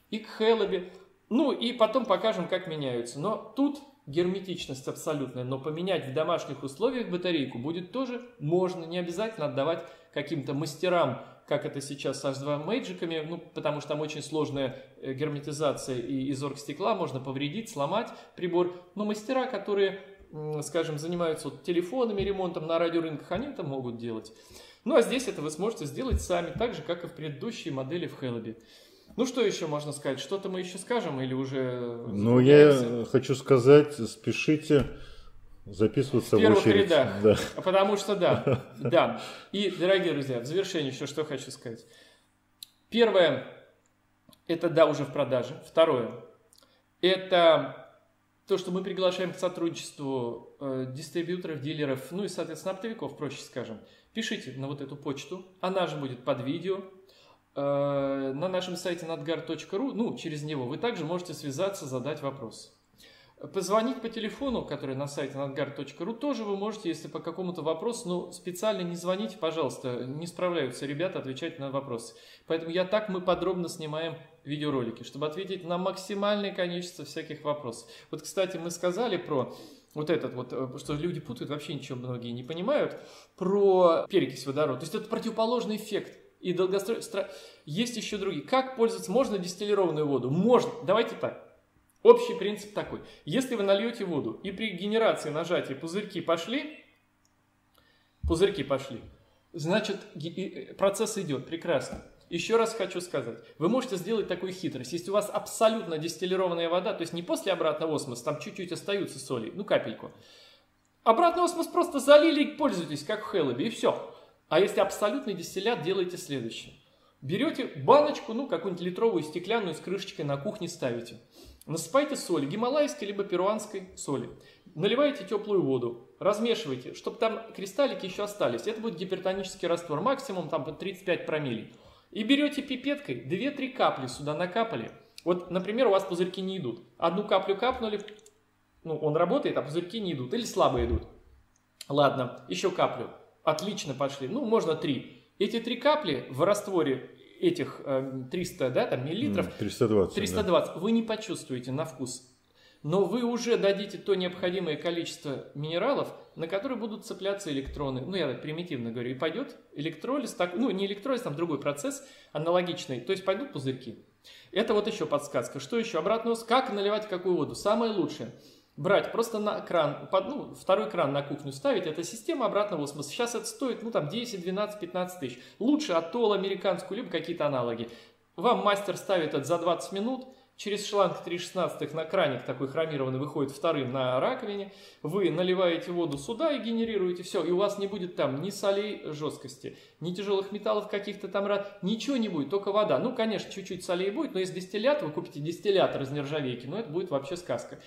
и к Heloby. Ну и потом покажем, как меняются. Но тут герметичность абсолютная. Но поменять в домашних условиях батарейку будет тоже можно. Не обязательно отдавать каким-то мастерам, как это сейчас с H2 Magic, ну, потому что там очень сложная герметизация и изорг стекла, можно повредить, сломать прибор. Но мастера, которые, скажем, занимаются вот телефонами, ремонтом на радиорынках, они это могут делать. Ну, а здесь это вы сможете сделать сами, так же, как и в предыдущей модели в Heloby. Ну, что еще можно сказать? Что-то мы еще скажем или уже... Ну, я хочу сказать, спешите... Записываться в первых рядах, да. Потому что да, да. И, дорогие друзья, в завершение еще что хочу сказать. Первое, это да, уже в продаже. Второе, это то, что мы приглашаем к сотрудничеству дистрибьюторов, дилеров, ну и, соответственно, оптовиков, проще скажем. Пишите на вот эту почту, она же будет под видео. На нашем сайте надгард.ру, ну, через него вы также можете связаться, задать вопрос. Позвонить по телефону, который на сайте надгард.ру, тоже вы можете, если по какому-то вопросу, но специально не звоните, пожалуйста, не справляются ребята отвечать на вопросы. Поэтому мы подробно снимаем видеоролики, чтобы ответить на максимальное количество всяких вопросов. Вот, кстати, мы сказали про вот этот вот, что люди путают, вообще ничего многие не понимают, про перекись водорода. То есть это противоположный эффект. И долгосрочно есть еще другие. Как пользоваться? Можно дистиллированную воду? Можно. Давайте так. Общий принцип такой. Если вы нальете воду и при генерации нажатия пузырьки пошли, значит процесс идет прекрасно. Еще раз хочу сказать, вы можете сделать такую хитрость. Если у вас абсолютно дистиллированная вода, то есть не после обратного осмоса, там чуть-чуть остаются соли, ну капельку. Обратный осмос просто залили и пользуйтесь, как в Heloby, и все. А если абсолютный дистиллят, делайте следующее. Берете баночку, ну какую-нибудь литровую, стеклянную, с крышечкой на кухне ставите. Насыпайте соли, гималайской либо перуанской соли. Наливаете теплую воду, размешивайте, чтобы там кристаллики еще остались. Это будет гипертонический раствор, максимум там под 35 промилле. И берете пипеткой 2-3 капли сюда накапали. Вот, например, у вас пузырьки не идут. Одну каплю капнули, ну он работает, а пузырьки не идут или слабо идут. Ладно, еще каплю. Отлично пошли, ну можно 3. Эти 3 капли в растворе этих 300, да, там, миллилитров, 320 да. Вы не почувствуете на вкус, но вы уже дадите то необходимое количество минералов, на которые будут цепляться электроны. Ну, я так примитивно говорю, и пойдет электролиз, ну, не электролиз, там другой процесс аналогичный, то есть пойдут пузырьки. Это вот еще подсказка. Что еще? Обратно, как наливать какую воду? Самое лучшее. Брать просто на кран, ну, второй кран на кухню ставить, это система обратного осмоса. Сейчас это стоит, ну, там, 10, 12, 15 тысяч. Лучше Atoll американскую, либо какие-то аналоги. Вам мастер ставит это за 20 минут, через шланг 3/16 на краник такой хромированный выходит вторым на раковине. Вы наливаете воду сюда и генерируете все, и у вас не будет там ни солей жесткости, ни тяжелых металлов каких-то там, ничего не будет, только вода. Ну, конечно, чуть-чуть солей будет, но из дистиллята вы купите дистиллятор из нержавейки, но это будет вообще сказка.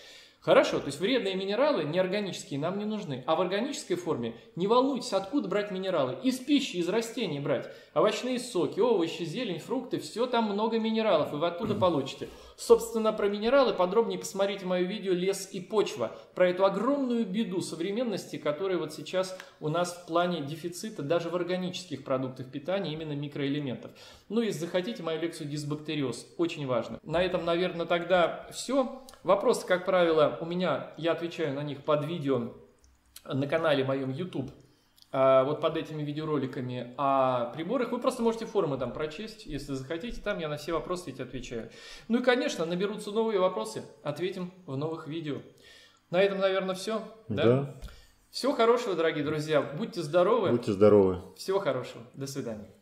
Хорошо, то есть вредные минералы, неорганические, нам не нужны. А в органической форме не волнуйтесь, откуда брать минералы. Из пищи, из растений брать. Овощные соки, овощи, зелень, фрукты, все там много минералов, и вы оттуда получите. Собственно, про минералы подробнее посмотрите мое видео «Лес и почва». Про эту огромную беду современности, которая вот сейчас у нас в плане дефицита даже в органических продуктах питания, именно микроэлементов. Ну и захотите мою лекцию «Дисбактериоз». Очень важно. На этом, наверное, тогда все. Вопросы, как правило, у меня, я отвечаю на них под видео на канале моем YouTube, вот под этими видеороликами о приборах. Вы просто можете форумы там прочесть, если захотите, там я на все вопросы эти отвечаю. Ну и, конечно, наберутся новые вопросы, ответим в новых видео. На этом, наверное, все. Да? Да. Всего хорошего, дорогие друзья, будьте здоровы. Будьте здоровы. Всего хорошего, до свидания.